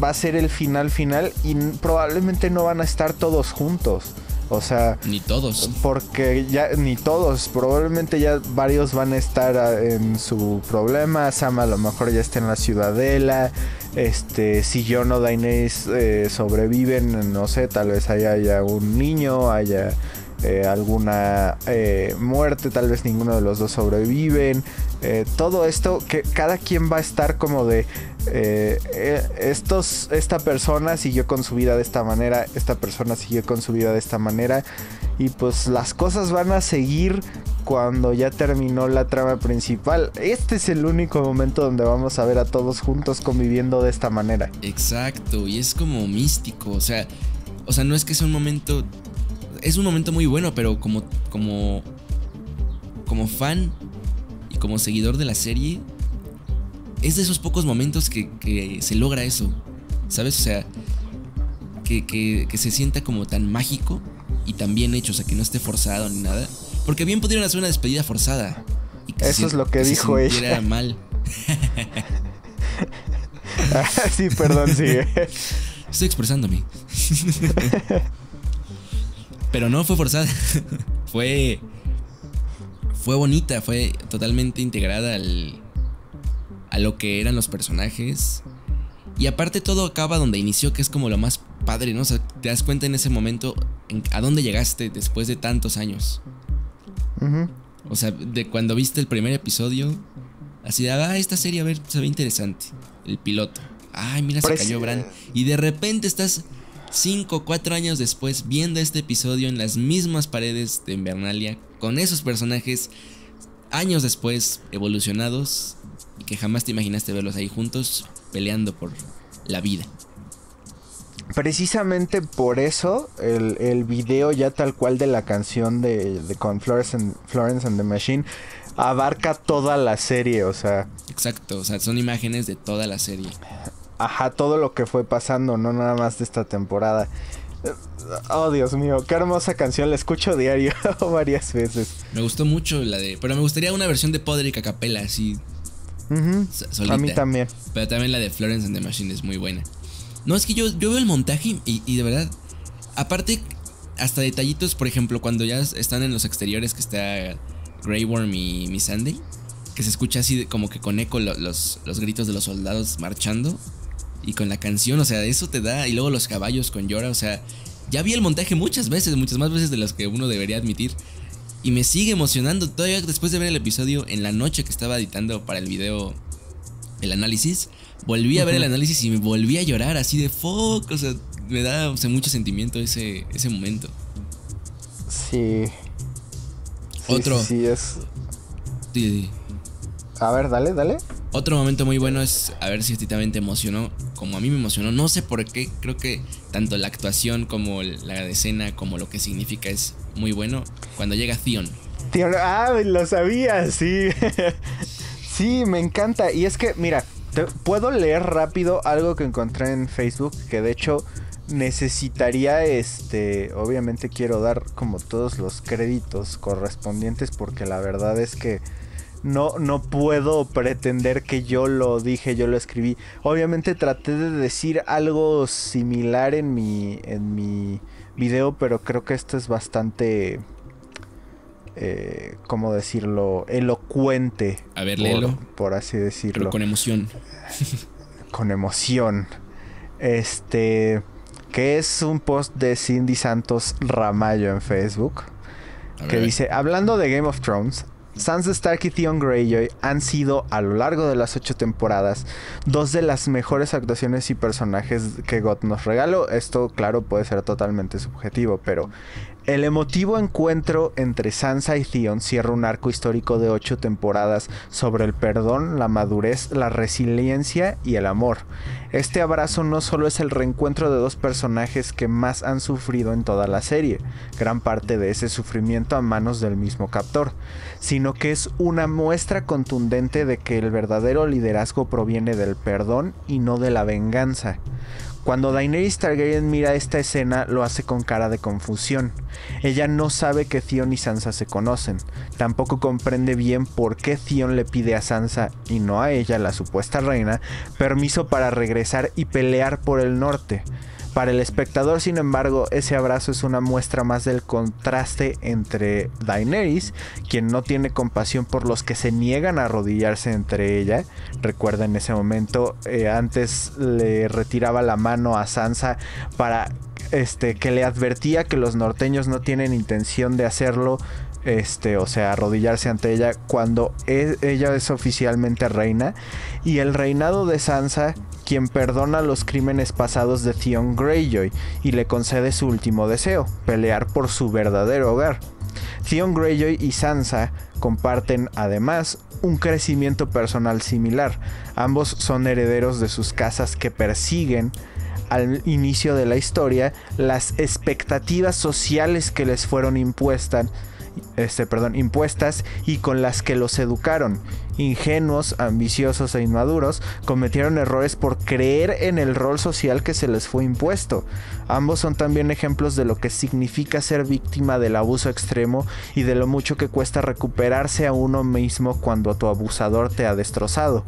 Va a ser el final final y probablemente no van a estar todos juntos. O sea, ni todos. Porque ya, ni todos. Probablemente ya varios van a estar en su problema. Sam a lo mejor ya está en la ciudadela. Este, si Jon o Daenerys eh, sobreviven, no sé, tal vez haya, haya un niño, haya eh, alguna eh, muerte, tal vez ninguno de los dos sobreviven. Eh, todo esto, que cada quien va a estar como de eh, eh, estos, esta persona siguió con su vida de esta manera, esta persona siguió con su vida de esta manera, y pues las cosas van a seguir cuando ya terminó la trama principal. Este es el único momento donde vamos a ver a todos juntos conviviendo de esta manera. Exacto, y es como místico, o sea, o sea, no es que sea un momento, es un momento muy bueno, pero como como como fan, como seguidor de la serie, es de esos pocos momentos que, que se logra eso, ¿sabes? O sea, que, que, que se sienta como tan mágico y tan bien hecho, o sea, que no esté forzado ni nada, porque bien pudieron hacer una despedida forzada. Y que eso se, es lo que, que dijo se ella. Era mal. Sí, perdón, sigue. Estoy expresándome. Pero no fue forzada, fue... Fue bonita, fue totalmente integrada al, a lo que eran los personajes. Y aparte todo acaba donde inició, que es como lo más padre, ¿no? O sea, te das cuenta en ese momento en, a dónde llegaste después de tantos años. Uh-huh. O sea, de cuando viste el primer episodio, así de, ah, esta serie, a ver, se ve interesante. El piloto. Ay, mira, se cayó Bran. Y de repente estás cinco, cuatro años después viendo este episodio en las mismas paredes de Invernalia, con esos personajes años después evolucionados y que jamás te imaginaste verlos ahí juntos peleando por la vida. Precisamente por eso el, el video ya tal cual de la canción de, de con Florence and, Florence and the Machine abarca toda la serie, o sea. Exacto, o sea, son imágenes de toda la serie. Ajá, todo lo que fue pasando, no nada más de esta temporada. Oh, Dios mío, qué hermosa canción, la escucho diario varias veces. Me gustó mucho la de... Pero me gustaría una versión de Podrick a capela, así. Uh-huh. Solita. A mí también. Pero también la de Florence and the Machine es muy buena. No, es que yo, yo veo el montaje y, y de verdad... Aparte, hasta detallitos, por ejemplo, cuando ya están en los exteriores, que está Greyworm y Miss Sunday, que se escucha así de, como que con eco lo, los, los gritos de los soldados marchando. Y con la canción, o sea, eso te da. Y luego los caballos con Yorah, o sea, ya vi el montaje muchas veces, muchas más veces de las que uno debería admitir, y me sigue emocionando todavía después de ver el episodio. En la noche que estaba editando para el video, el análisis, volví a ver el análisis y me volví a llorar, así de fuck, o sea, me da, o sea, mucho sentimiento ese, ese momento. Sí, sí. Otro sí, sí, es... sí, sí. A ver, dale, dale. Otro momento muy bueno es, a ver si a ti también te emocionó como a mí me emocionó, no sé por qué, creo que tanto la actuación como la escena, como lo que significa, es muy bueno, cuando llega Theon. Theon, ah, lo sabía, sí. Sí, me encanta. Y es que, mira, te, puedo leer rápido algo que encontré en Facebook, que de hecho necesitaría, este, obviamente quiero dar como todos los créditos correspondientes, porque la verdad es que No, no puedo pretender que yo lo dije, yo lo escribí. Obviamente traté de decir algo similar en mi, en mi video, pero creo que esto es bastante, eh, ¿cómo decirlo? Elocuente. A ver, léelo. Por, por así decirlo. Pero con emoción. Con emoción. Este, que es un post de Cindy Santos Ramallo en Facebook, que dice, hablando de Game of Thrones... Sansa Stark y Theon Greyjoy han sido, a lo largo de las ocho temporadas, dos de las mejores actuaciones y personajes que God nos regaló. Esto, claro, puede ser totalmente subjetivo, pero el emotivo encuentro entre Sansa y Theon cierra un arco histórico de ocho temporadas sobre el perdón, la madurez, la resiliencia y el amor. Este abrazo no solo es el reencuentro de dos personajes que más han sufrido en toda la serie, gran parte de ese sufrimiento a manos del mismo captor, sino que es una muestra contundente de que el verdadero liderazgo proviene del perdón y no de la venganza. Cuando Daenerys Targaryen mira esta escena, lo hace con cara de confusión. Ella no sabe que Theon y Sansa se conocen, tampoco comprende bien por qué Theon le pide a Sansa, y no a ella, la supuesta reina, permiso para regresar y pelear por el norte. Para el espectador, sin embargo, ese abrazo es una muestra más del contraste entre Daenerys, quien no tiene compasión por los que se niegan a arrodillarse entre ella. Recuerda, en ese momento, eh, antes le retiraba la mano a Sansa para este, que le advertía que los norteños no tienen intención de hacerlo, este, o sea, arrodillarse ante ella cuando es, ella es oficialmente reina. Y el reinado de Sansa, quien perdona los crímenes pasados de Theon Greyjoy y le concede su último deseo, pelear por su verdadero hogar. Theon Greyjoy y Sansa comparten, además, un crecimiento personal similar. Ambos son herederos de sus casas que persiguen, al inicio de la historia, las expectativas sociales que les fueron impuestas. Este, perdón, impuestas y con las que los educaron. Ingenuos, ambiciosos e inmaduros, cometieron errores por creer en el rol social que se les fue impuesto. Ambos son también ejemplos de lo que significa ser víctima del abuso extremo y de lo mucho que cuesta recuperarse a uno mismo cuando tu abusador te ha destrozado.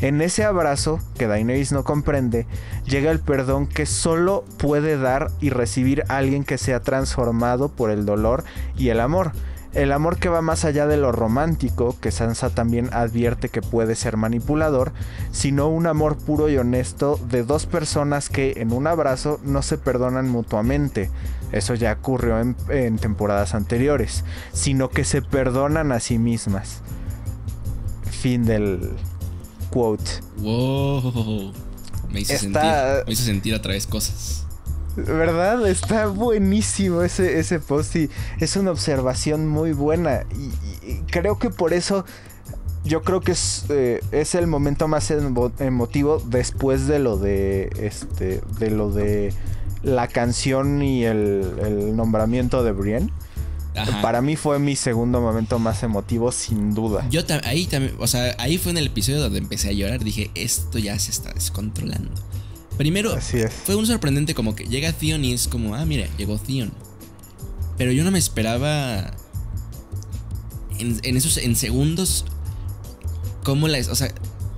En ese abrazo, que Daenerys no comprende, llega el perdón que solo puede dar y recibir a alguien que se ha transformado por el dolor y el amor. El amor que va más allá de lo romántico, que Sansa también advierte que puede ser manipulador, sino un amor puro y honesto de dos personas que en un abrazo no se perdonan mutuamente, eso ya ocurrió en, en temporadas anteriores, sino que se perdonan a sí mismas. Fin del quote. Wow, me hizo, Esta... sentir, me hizo sentir a través cosas. ¿Verdad? Está buenísimo ese, ese post y es una observación muy buena. Y, y creo que por eso yo creo que es, eh, es el momento más emotivo después de lo de este de lo de la canción y el, el nombramiento de Brienne. Ajá. Para mí fue mi segundo momento más emotivo, sin duda. Yo tam- ahí también, o sea, ahí fue en el episodio donde empecé a llorar. Dije, esto ya se está descontrolando. Primero, fue un sorprendente como que llega Theon y es como, ah, mira, llegó Theon. Pero yo no me esperaba en, en esos en segundos cómo la, o sea,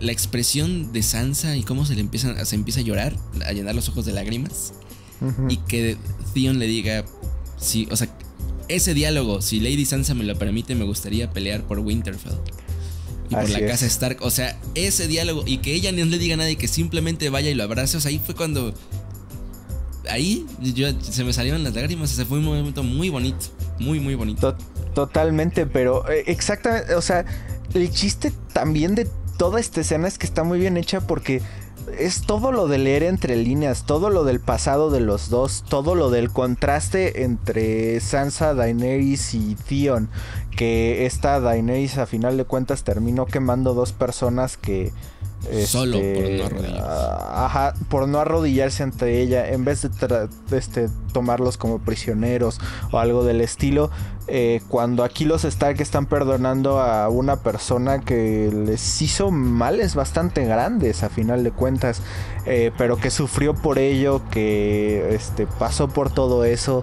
la expresión de Sansa y cómo se le empieza, se empieza a llorar, a llenar los ojos de lágrimas. Uh-huh. Y que Theon le diga, sí, o sea, ese diálogo, si Lady Sansa me lo permite, me gustaría pelear por Winterfell. Y por Así la casa es. Stark, o sea, ese diálogo. Y que ella no le diga a nadie, que simplemente vaya y lo abrace. O sea, ahí fue cuando Ahí yo, se me salieron las lágrimas. O sea, fue un momento muy bonito. Muy, muy bonito. Totalmente, pero eh, exactamente, o sea, el chiste también de toda esta escena es que está muy bien hecha, porque es todo lo de leer entre líneas, todo lo del pasado de los dos, todo lo del contraste entre Sansa, Daenerys y Theon, que esta Daenerys a final de cuentas terminó quemando dos personas que... Este, Solo por no arrodillarse. Ajá, por no arrodillarse ante ella, en vez de tra- este, tomarlos como prisioneros o algo del estilo. Eh, cuando aquí los Stark están perdonando a una persona que les hizo males bastante grandes a final de cuentas, eh, pero que sufrió por ello, que este, pasó por todo eso.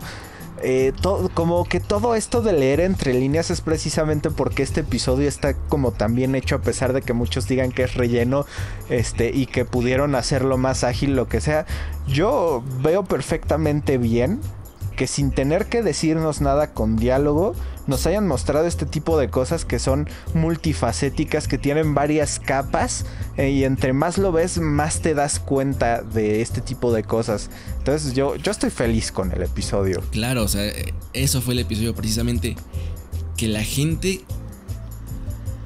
Eh, todo, como que todo esto de leer entre líneas es precisamente porque este episodio está como tan bien hecho, a pesar de que muchos digan que es relleno, este, y que pudieron hacerlo más ágil, lo que sea. Yo veo perfectamente bien que sin tener que decirnos nada con diálogo, nos hayan mostrado este tipo de cosas que son multifacéticas, que tienen varias capas, eh, y entre más lo ves, más te das cuenta de este tipo de cosas. Entonces yo, yo estoy feliz con el episodio. Claro, o sea, eso fue el episodio precisamente, que la gente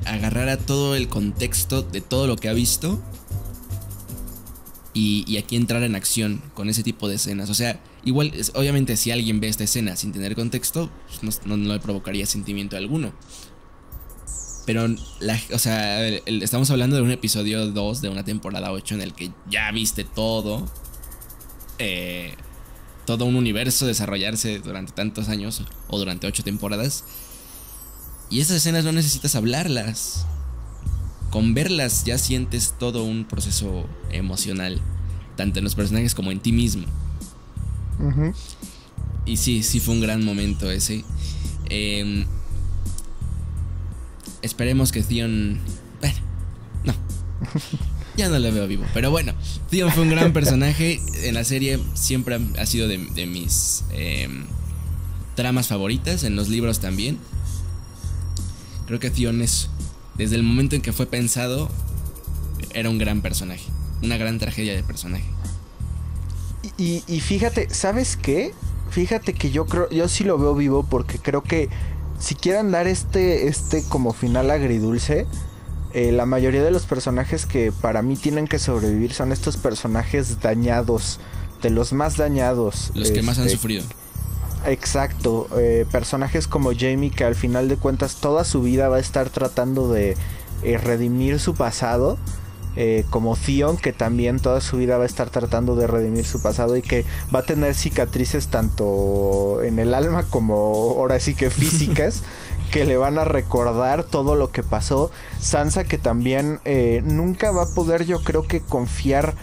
agarrara todo el contexto de todo lo que ha visto y, y aquí entrar en acción con ese tipo de escenas. O sea, igual, obviamente si alguien ve esta escena sin tener contexto, pues no, no, no le provocaría sentimiento alguno. Pero, la, o sea, el, el, estamos hablando de un episodio dos de una temporada ocho en el que ya viste todo, eh, todo un universo desarrollarse durante tantos años o durante ocho temporadas. Y esas escenas no necesitas hablarlas. Con verlas ya sientes todo un proceso emocional, tanto en los personajes como en ti mismo. Uh-huh. Y sí, sí fue un gran momento ese. Eh, esperemos que Theon... Bueno, no. Ya no lo veo vivo. Pero bueno, Theon fue un gran personaje. En la serie siempre ha sido de, de mis eh, tramas favoritas. En los libros también. Creo que Theon es, desde el momento en que fue pensado, era un gran personaje, una gran tragedia de personaje. Y, y fíjate, ¿sabes qué? Fíjate que yo creo, yo sí lo veo vivo, porque creo que si quieren dar este, este como final agridulce, eh, la mayoría de los personajes que para mí tienen que sobrevivir son estos personajes dañados, de los más dañados, los este, que más han sufrido. Exacto, eh, personajes como Jaime, que al final de cuentas toda su vida va a estar tratando de eh, redimir su pasado, eh, como Theon, que también toda su vida va a estar tratando de redimir su pasado y que va a tener cicatrices tanto en el alma como ahora sí que físicas, que le van a recordar todo lo que pasó. Sansa, que también eh, nunca va a poder, yo creo que, confiar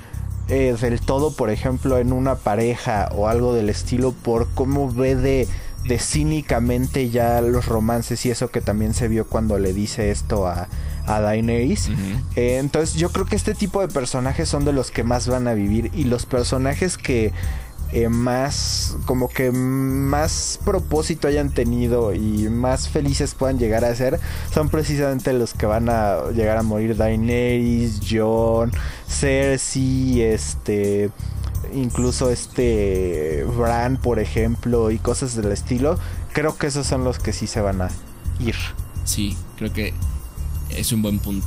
Eh, del todo, por ejemplo, en una pareja o algo del estilo, por cómo ve de, de cínicamente ya los romances y eso, que también se vio cuando le dice esto a, a Daenerys. Uh-huh. eh, entonces yo creo que este tipo de personajes son de los que más van a vivir, y los personajes que eh, más, como que más propósito hayan tenido y más felices puedan llegar a ser, son precisamente los que van a llegar a morir: Daenerys, Jon, Cersei, este, incluso este Bran, por ejemplo, y cosas del estilo. Creo que esos son los que sí se van a ir. Sí, creo que es un buen punto.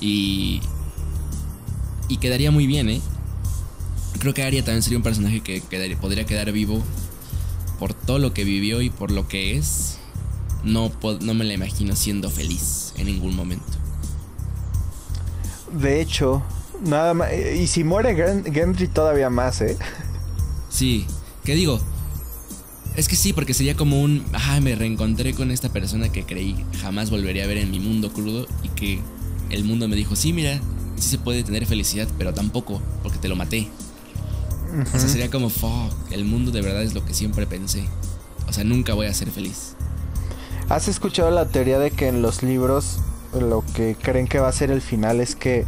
Y, y quedaría muy bien, ¿eh? Creo que Arya también sería un personaje que quedaría, podría quedar vivo por todo lo que vivió y por lo que es. No, no me la imagino siendo feliz en ningún momento. De hecho, nada más. Y si muere Gendry todavía más, ¿eh? Sí, ¿qué digo? Es que sí, porque sería como un... Ah, me reencontré con esta persona que creí jamás volvería a ver en mi mundo crudo, y que el mundo me dijo: sí, mira, sí se puede tener felicidad, pero tampoco, porque te lo maté. Uh-huh. O sea, sería como, fuck, el mundo de verdad es lo que siempre pensé. O sea, nunca voy a ser feliz. ¿Has escuchado la teoría de que en los libros lo que creen que va a ser el final es que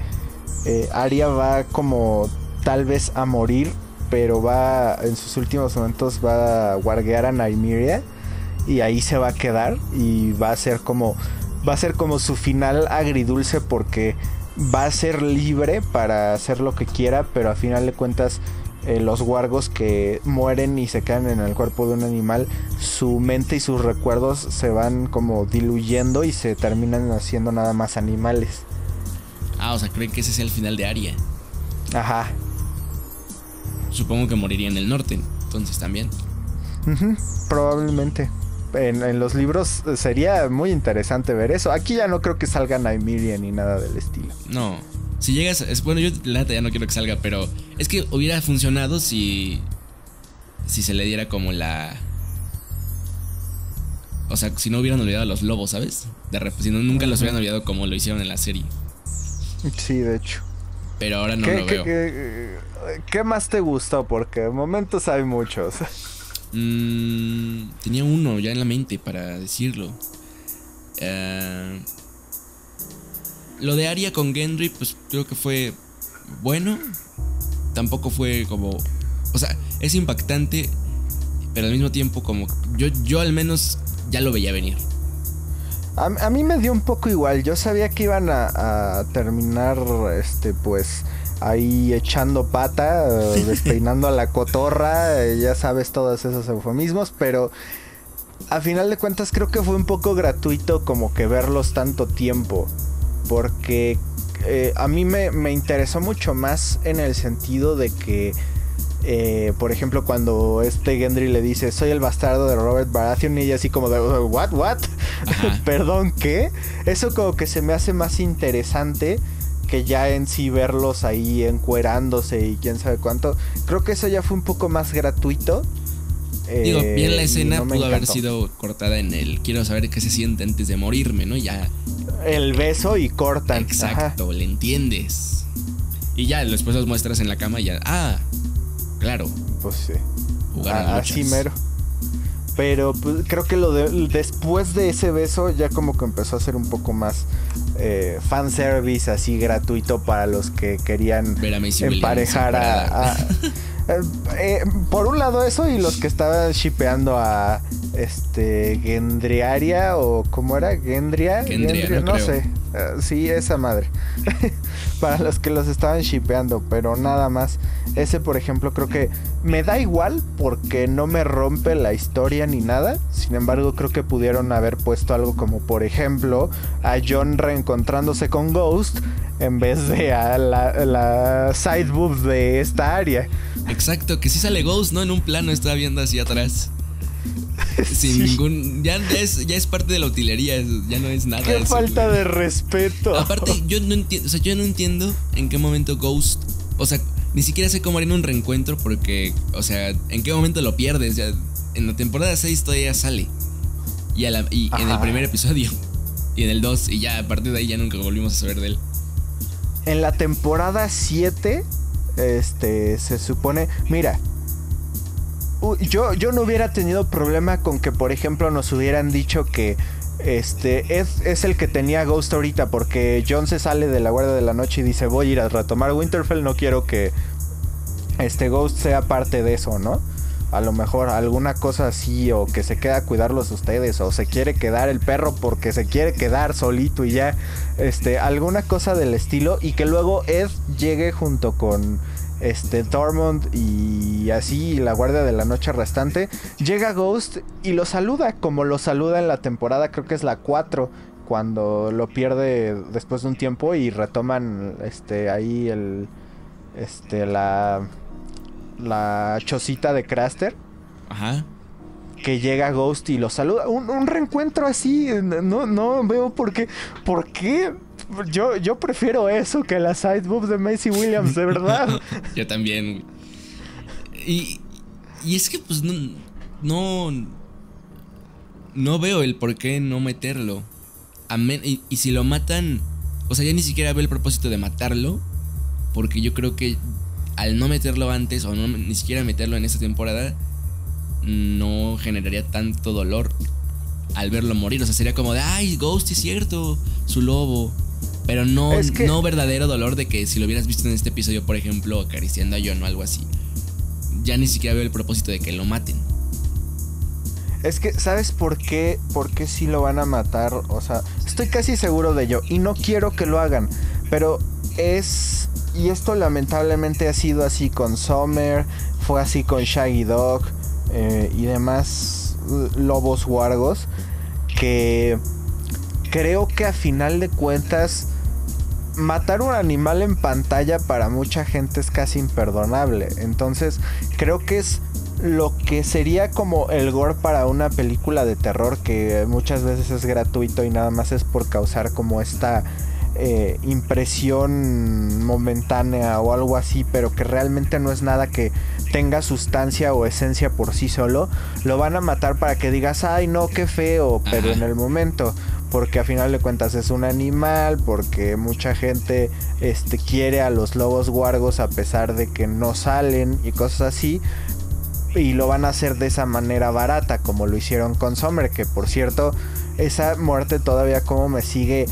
eh, Arya va como tal vez a morir, pero va en sus últimos momentos va a guardear a Nymeria y ahí se va a quedar, y va a ser como, va a ser como su final agridulce, porque va a ser libre para hacer lo que quiera, pero a final de cuentas Eh, los wargos que mueren y se quedan en el cuerpo de un animal, su mente y sus recuerdos se van como diluyendo y se terminan haciendo nada más animales. Ah, o sea, creen que ese es el final de Arya. Ajá. Supongo que moriría en el norte, entonces también. Uh-huh, probablemente. En, en los libros sería muy interesante ver eso. Aquí ya no creo que salga Nymeria ni nada del estilo. No. Si llegas... Es, bueno, yo la neta ya no quiero que salga, pero es que hubiera funcionado si... Si se le diera como la... O sea, si no hubieran olvidado a los lobos, ¿sabes? De rep- si no, nunca los hubieran olvidado como lo hicieron en la serie. Sí, de hecho. Pero ahora no lo veo. ¿Qué, qué más te gustó? Porque de momentos hay muchos. Mm, tenía uno ya en la mente para decirlo. Eh... Uh, Lo de Arya con Gendry, pues creo que fue bueno. Tampoco fue como... O sea, es impactante, pero al mismo tiempo como... Yo, yo al menos ya lo veía venir. A, a mí me dio un poco igual. Yo sabía que iban a, a terminar, este, pues... ahí echando pata, despeinando a la cotorra, ya sabes, todos esos eufemismos, pero... a final de cuentas creo que fue un poco gratuito como que verlos tanto tiempo, porque eh, a mí me, me interesó mucho más en el sentido de que eh, por ejemplo cuando este Gendry le dice soy el bastardo de Robert Baratheon y ella así como de what, what, perdón, ¿qué? Eso como que se me hace más interesante que ya en sí verlos ahí encuerándose y quién sabe cuánto. Creo que eso ya fue un poco más gratuito. Digo, eh, bien la escena no pudo haber sido cortada en el quiero saber qué se siente antes de morirme, ¿no? Ya el beso y cortan. Exacto, ajá. Le entiendes. Y ya después los muestras en la cama y ya, ah, claro. Pues sí. Jugaron ah, así mero. Pero pues, creo que lo de, después de ese beso ya como que empezó a ser un poco más eh, fanservice así gratuito para los que querían emparejar a... a eh, eh, por un lado eso y los que estaban shippeando a este Gendriaria o ¿cómo era? Gendria, Gendria, Gendria no, no sé. Uh, sí, esa madre. Para los que los estaban shippeando, pero nada más. Ese, por ejemplo, creo que me da igual porque no me rompe la historia ni nada. Sin embargo, creo que pudieron haber puesto algo como, por ejemplo, a Jon reencontrándose con Ghost en vez de a la, la side boob de esta área. Exacto, que sí sale Ghost, ¿no? En un plano está viendo hacia atrás. Sin sí. ningún. Ya es, ya es parte de la utilería, ya no es nada. Qué eso, falta güey. de respeto. Aparte, yo no entiendo, o sea, yo no entiendo en qué momento Ghost. O sea, ni siquiera sé cómo haría un reencuentro porque, o sea, en qué momento lo pierdes. Ya, en la temporada seis todavía sale. Y, a la, y en el primer episodio. Y en el dos. Y ya a partir de ahí ya nunca volvimos a saber de él. En la temporada siete, este, se supone. Mira. Yo, yo no hubiera tenido problema con que, por ejemplo, nos hubieran dicho que este es, es el que tenía Ghost ahorita, porque Jon se sale de la Guardia de la Noche y dice voy a ir a retomar Winterfell, no quiero que este Ghost sea parte de eso, ¿no? A lo mejor alguna cosa así, o que se queda a cuidarlos ustedes, o se quiere quedar el perro porque se quiere quedar solito y ya, este, alguna cosa del estilo, y que luego Ed llegue junto con este Tormund y así la Guardia de la Noche restante. Llega Ghost y lo saluda como lo saluda en la temporada, creo que es la cuatro, cuando lo pierde después de un tiempo y retoman este ahí el este la la chocita de Craster. Ajá. Que llega Ghost y lo saluda. Un, un reencuentro así. No, no veo por qué. ¿Por qué? Yo, yo prefiero eso que la side boob de Maisie Williams, de verdad. Yo también. Y, y es que pues no, no, no veo el por qué no meterlo. A men, y, y si lo matan, o sea, ya ni siquiera veo el propósito de matarlo, porque yo creo que al no meterlo antes, o no, ni siquiera meterlo en esta temporada, no generaría tanto dolor al verlo morir. O sea, sería como de ay, Ghost, es cierto, su lobo. Pero no, es que no verdadero dolor de que si lo hubieras visto en este episodio, por ejemplo, acariciando a Jon o algo así. Ya ni siquiera veo el propósito de que lo maten. Es que, ¿sabes por qué? ¿Por qué sí lo van a matar? O sea, estoy casi seguro de ello y no quiero que lo hagan, pero es... Y esto lamentablemente ha sido así con Summer, fue así con Shaggy Dog eh, y demás lobos huargos, que creo que a final de cuentas matar un animal en pantalla para mucha gente es casi imperdonable. Entonces creo que es lo que sería como el gore para una película de terror, que muchas veces es gratuito y nada más es por causar como esta eh, impresión momentánea o algo así, pero que realmente no es nada que tenga sustancia o esencia por sí solo. Lo van a matar para que digas ay no, qué feo, pero en el momento, porque a final de cuentas es un animal, porque mucha gente este, quiere a los lobos huargos a pesar de que no salen y cosas así, y lo van a hacer de esa manera barata, como lo hicieron con Summer, que por cierto, esa muerte todavía como me sigue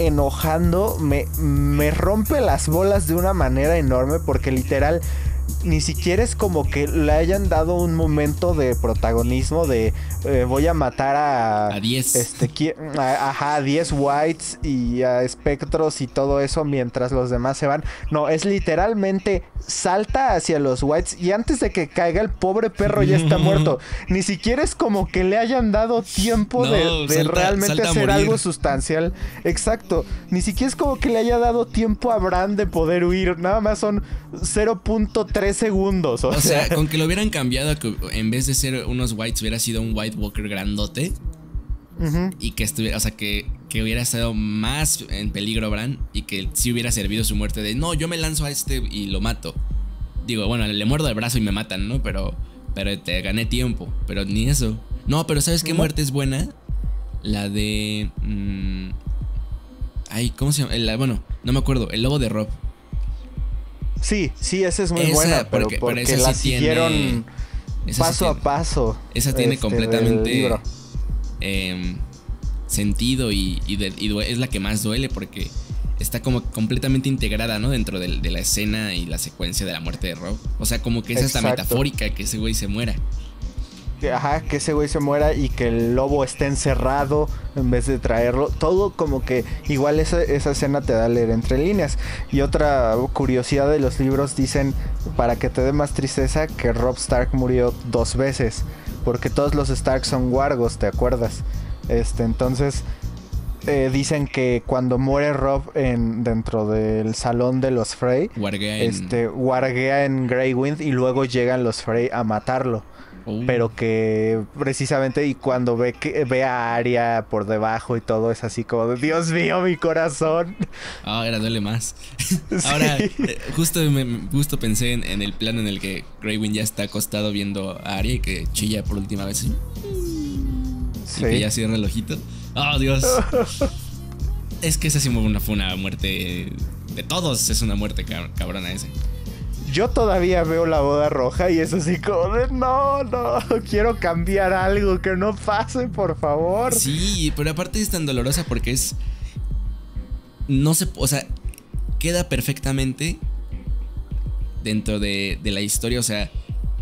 enojando, me, me rompe las bolas de una manera enorme, porque literal ni siquiera es como que le hayan dado un momento de protagonismo de eh, voy a matar a... A diez. Este, a, ajá, a diez Whites y a espectros y todo eso mientras los demás se van. No, es literalmente salta hacia los Whites y antes de que caiga el pobre perro ya está muerto. Ni siquiera es como que le hayan dado tiempo no, de, de salta, realmente salta hacer algo sustancial. Exacto. Ni siquiera es como que le haya dado tiempo a Bran de poder huir. Nada más son cero punto tres segundos. O, o sea, sea, con que lo hubieran cambiado, que en vez de ser unos Whites hubiera sido un White Walker grandote. Uh-huh. Y que estuviera, o sea, que, que hubiera estado más en peligro Bran y que sí hubiera servido su muerte de no, yo me lanzo a este y lo mato. Digo, bueno, le muerdo el brazo y me matan, ¿no? Pero, pero te gané tiempo. Pero ni eso. No, pero ¿sabes qué muerte es buena? La de... Mmm, ay, ¿cómo se llama? El, bueno, no me acuerdo. El lobo de Rob. Sí, sí, esa es muy esa, buena. Pero porque, porque esa la sí siguieron tiene, esa paso sí tiene, a paso. Esa tiene este, completamente eh, sentido y, y, de, y es la que más duele porque está como completamente integrada, ¿no? Dentro de, de la escena y la secuencia de la muerte de Rob. O sea, como que esa Exacto. es la metafórica, que ese güey se muera. Ajá, que ese güey se muera y que el lobo esté encerrado en vez de traerlo. Todo como que igual esa, esa escena te da a leer entre líneas. Y otra curiosidad de los libros dicen, para que te dé más tristeza, que Robb Stark murió dos veces. Porque todos los Stark son wargos, ¿te acuerdas? Este, entonces... Eh, dicen que cuando muere Rob en, dentro del salón de los Frey, warguea en... Este, warguea en Grey Wind y luego llegan los Frey a matarlo. Oh. Pero que precisamente, y cuando ve, que, ve a Arya por debajo y todo, es así como, Dios mío, mi corazón. Ahora duele más. Ahora, sí. justo, me, justo pensé en, en el plano en el que Grey Wind ya está acostado viendo a Arya y que chilla por última vez. Sí. Y que ya cierra el ojito. ¡Oh, Dios! Es que esa sí fue una muerte de todos. Es una muerte cabrona esa. Yo todavía veo la boda roja y es así como de, no, no, quiero cambiar algo, que no pase, por favor. Sí, pero aparte es tan dolorosa porque es... No se... O sea, queda perfectamente dentro de, de la historia. O sea,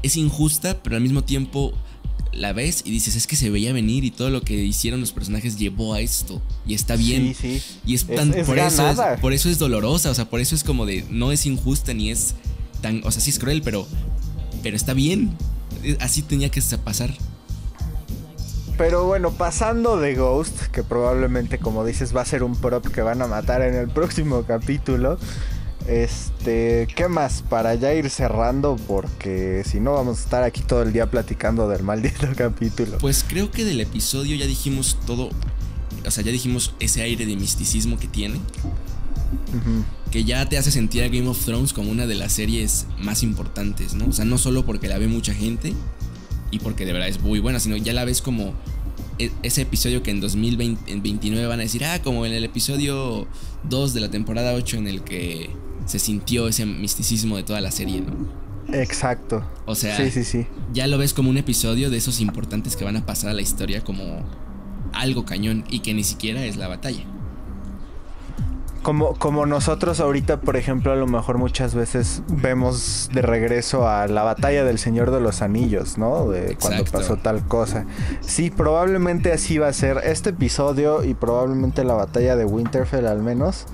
es injusta, pero al mismo tiempo... La ves y dices, es que se veía venir y todo lo que hicieron los personajes llevó a esto y está bien. Sí, sí. Y es tan es, es por ganada. eso es, por eso es dolorosa, o sea, por eso es como de no es injusta ni es tan, o sea, sí es cruel, pero pero está bien. Así tenía que pasar. Pero bueno, pasando de Ghost, que probablemente como dices va a ser un prop que van a matar en el próximo capítulo. Este, ¿qué más? Para ya ir cerrando, porque si no vamos a estar aquí todo el día platicando del maldito capítulo. Pues creo que del episodio ya dijimos todo. O sea, ya dijimos ese aire de misticismo que tiene. Uh-huh. Que ya te hace sentir a Game of Thrones como una de las series más importantes, ¿no? O sea, no solo porque la ve mucha gente y porque de verdad es muy buena, sino ya la ves como ese episodio que en dos mil veintinueve van a decir, ah, como en el episodio dos de la temporada ocho en el que... se sintió ese misticismo de toda la serie, ¿no? Exacto. O sea, sí, sí, sí. Ya lo ves como un episodio de esos importantes que van a pasar a la historia como algo cañón y que ni siquiera es la batalla. Como, como nosotros ahorita, por ejemplo, a lo mejor muchas veces vemos de regreso a la batalla del Señor de los Anillos, ¿no? De cuando pasó tal cosa. Sí, probablemente así va a ser este episodio y probablemente la batalla de Winterfell al menos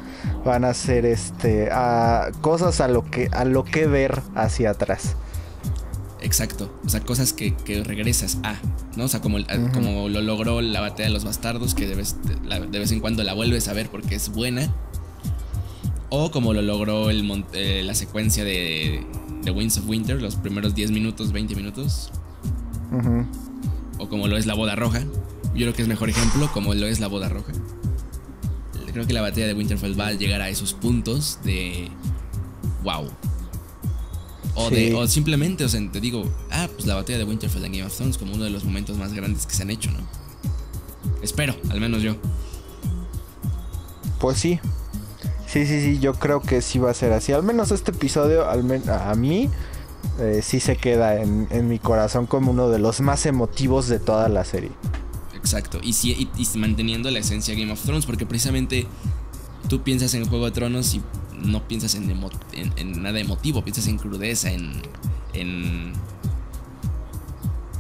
van a ser este a cosas a lo que a lo que ver hacia atrás. Exacto, o sea, cosas que, que regresas a, ¿no? O sea, como, uh-huh. como lo logró la batalla de los bastardos, que de vez, la, de vez en cuando la vuelves a ver porque es buena. O como lo logró el, eh, la secuencia de, de Winds of Winter, los primeros diez minutos, veinte minutos. Uh-huh. O como lo es la boda roja. Yo creo que es mejor ejemplo, como lo es la boda roja. Creo que la batalla de Winterfell va a llegar a esos puntos de... ¡Wow! O, sí. de, o simplemente, o sea, te digo, ah, pues la batalla de Winterfell en Game of Thrones como uno de los momentos más grandes que se han hecho, ¿no? Espero, al menos yo. Pues sí. Sí, sí, sí, yo creo que sí va a ser así. Al menos este episodio, al men- a mí, eh, sí se queda en, en mi corazón como uno de los más emotivos de toda la serie. Exacto, y, si, y, y manteniendo la esencia de Game of Thrones, porque precisamente tú piensas en Juego de Tronos y... No piensas en, emo en, en nada emotivo, piensas en crudeza, en, en,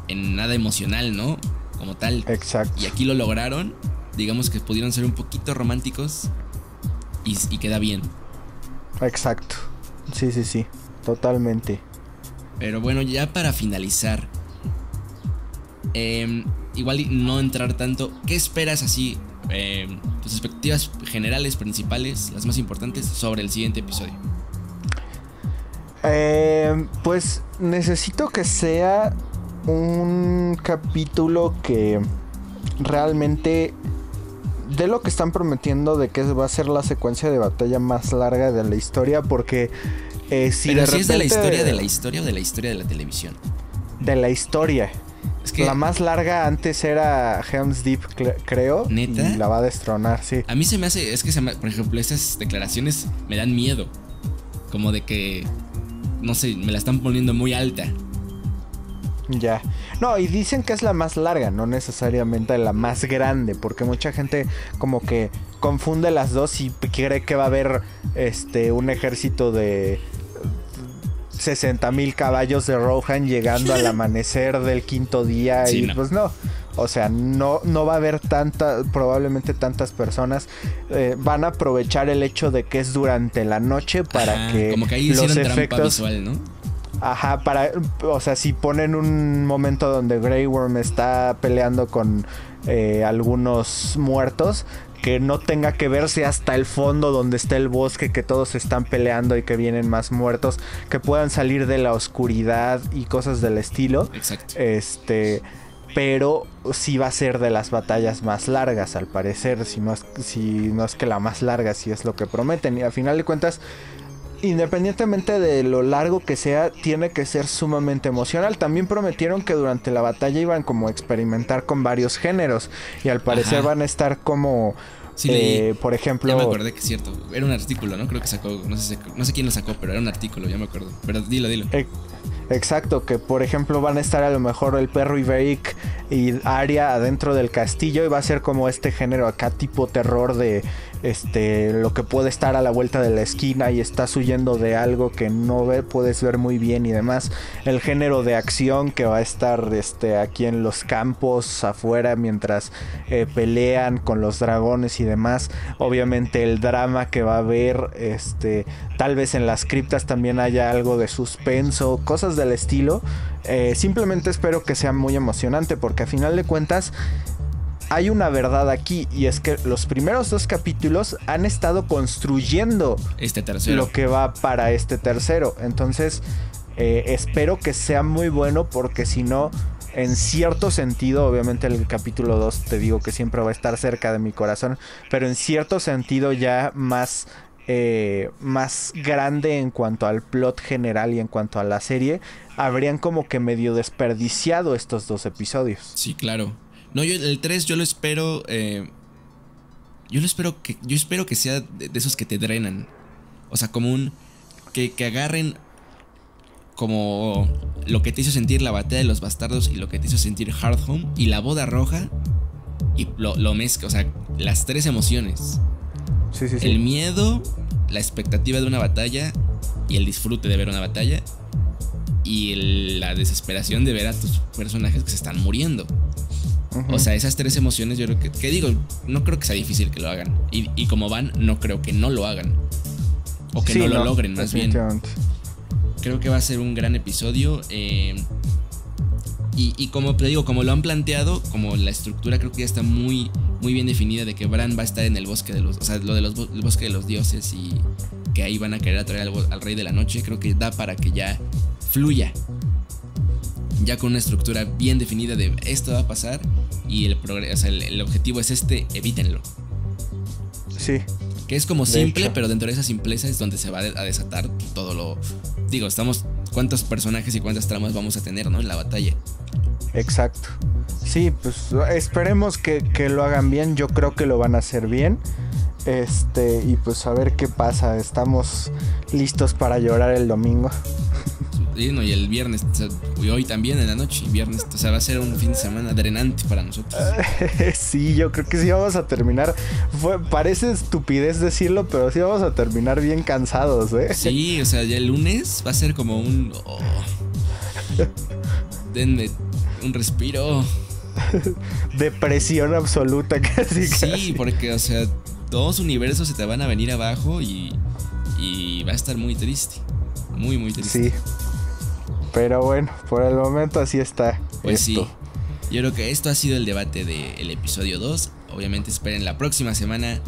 en nada emocional, ¿no? como tal. Exacto. Y aquí lo lograron. Digamos que pudieron ser un poquito románticos y, y queda bien. Exacto. Sí, sí, sí. Totalmente. Pero bueno, ya para finalizar, eh, igual no entrar tanto, ¿qué esperas así? Eh, tus expectativas generales, principales, las más importantes sobre el siguiente episodio. Eh, pues necesito que sea un capítulo que realmente de lo que están prometiendo, de que va a ser la secuencia de batalla más larga de la historia, porque eh, si Pero de si repente, es de la historia de la historia o de la historia de la televisión. De la historia. Es que la más larga antes era Helm's Deep, creo. ¿Neta? Y la va a destronar, sí. A mí se me hace, es que se me, por ejemplo, esas declaraciones me dan miedo. Como de que, no sé, me la están poniendo muy alta. Ya. No, y dicen que es la más larga, no necesariamente la más grande, porque mucha gente como que confunde las dos y cree que va a haber este un ejército de sesenta mil caballos de Rohan llegando al amanecer del quinto día. Sí, y no. Pues no, o sea, no, no va a haber tanta, probablemente tantas personas. Eh, van a aprovechar el hecho de que es durante la noche para, ajá, que como que ahí los efectos visual, ¿no? Ajá, para, o sea, si ponen un momento donde Greyworm está peleando con eh, algunos muertos, que no tenga que verse hasta el fondo donde está el bosque, que todos están peleando y que vienen más muertos, que puedan salir de la oscuridad y cosas del estilo. Exacto. Este, pero sí va a ser de las batallas más largas, al parecer, si no es, si no es que la más larga, si es lo que prometen. Y al final de cuentas, independientemente de lo largo que sea, tiene que ser sumamente emocional. También prometieron que durante la batalla iban como a experimentar con varios géneros. Y al parecer, ajá, van a estar como, sí, eh, por ejemplo... Ya me acordé que es cierto. Era un artículo, ¿no? Creo que sacó... No sé, no sé quién lo sacó, pero era un artículo, ya me acuerdo. Pero dilo, dilo. Eh, exacto, que por ejemplo van a estar a lo mejor el perro Iberic y Arya adentro del castillo. Y va a ser como este género acá tipo terror de... Este, lo que puede estar a la vuelta de la esquina y estás huyendo de algo que no ve, puedes ver muy bien y demás. El género de acción que va a estar este, aquí en los campos afuera mientras eh, pelean con los dragones y demás. Obviamente el drama que va a haber, este, tal vez en las criptas también haya algo de suspenso, cosas del estilo. Eh, simplemente espero que sea muy emocionante, porque a final de cuentas hay una verdad aquí, y es que los primeros dos capítulos han estado construyendo este tercero, lo que va para este tercero. Entonces eh, espero que sea muy bueno, porque si no, en cierto sentido, obviamente el capítulo dos te digo que siempre va a estar cerca de mi corazón, pero en cierto sentido ya más, eh, más grande en cuanto al plot general y en cuanto a la serie, habrían como que medio desperdiciado estos dos episodios. Sí, claro. No, yo el tres yo lo espero. Eh, yo lo espero que. Yo espero que sea de, de esos que te drenan. O sea, como un. Que, que agarren como lo que te hizo sentir la batalla de los bastardos y lo que te hizo sentir Hard Home y la boda roja. Y lo, lo mezcla. O sea, las tres emociones. Sí, sí, sí. El miedo, la expectativa de una batalla y el disfrute de ver una batalla. Y el, la desesperación de ver a tus personajes que se están muriendo. O sea, esas tres emociones yo creo que... ¿Qué digo? No creo que sea difícil que lo hagan. Y, y como van, no creo que no lo hagan. O que sí, no lo no, logren, más bien. Creo que va a ser un gran episodio. Eh, y, y como te digo, como lo han planteado, como la estructura creo que ya está muy, muy bien definida, de que Bran va a estar en el bosque de los... O sea, lo de los el bosque de los dioses, y que ahí van a querer atraer al, al Rey de la Noche. Creo que da para que ya fluya. Ya con una estructura bien definida de esto va a pasar y el progreso, o sea, el, el objetivo es este, evítenlo. Sí. Que es como simple, pero dentro de esa simpleza es donde se va a desatar todo lo... Digo, estamos... ¿Cuántos personajes y cuántas tramas vamos a tener, no? En la batalla. Exacto. Sí, pues esperemos que, que lo hagan bien. Yo creo que lo van a hacer bien. Este, y pues a ver qué pasa. Estamos listos para llorar el domingo. Y el viernes, o sea, hoy también en la noche, viernes, o sea, va a ser un fin de semana drenante para nosotros. Sí, yo creo que sí vamos a terminar. Fue, parece estupidez decirlo, pero sí vamos a terminar bien cansados, ¿eh? Sí, o sea, ya el lunes va a ser como un... Oh, denme un respiro. depresión absoluta casi. Sí, casi. Porque, o sea, dos universos se te van a venir abajo y, y va a estar muy triste. Muy, muy triste. Sí. Pero bueno, por el momento así está. Pues esto. Sí. Yo creo que esto ha sido el debate del episodio dos. Obviamente esperen la próxima semana.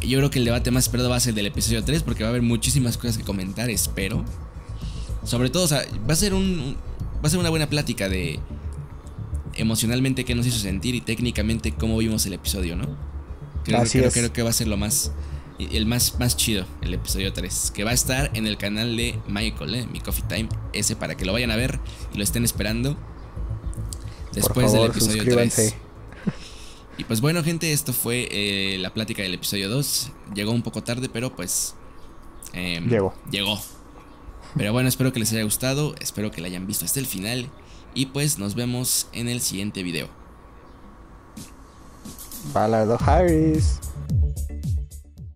Yo creo que el debate más esperado va a ser el del episodio tres, porque va a haber muchísimas cosas que comentar, espero. Sobre todo, o sea, va a ser un va a ser una buena plática de emocionalmente qué nos hizo sentir y técnicamente cómo vimos el episodio, ¿no? Creo, Así creo, es. creo que va a ser lo más el más, más chido, el episodio tres, que va a estar en el canal de Michael, ¿eh? Mikhoffee Time, ese, para que lo vayan a ver y lo estén esperando después favor, del episodio tres. Y pues bueno, gente, esto fue eh, la plática del episodio dos. Llegó un poco tarde, pero pues eh, llegó. llegó. Pero bueno, espero que les haya gustado. Espero que la hayan visto hasta el final. Y pues nos vemos en el siguiente video. Balado Harris.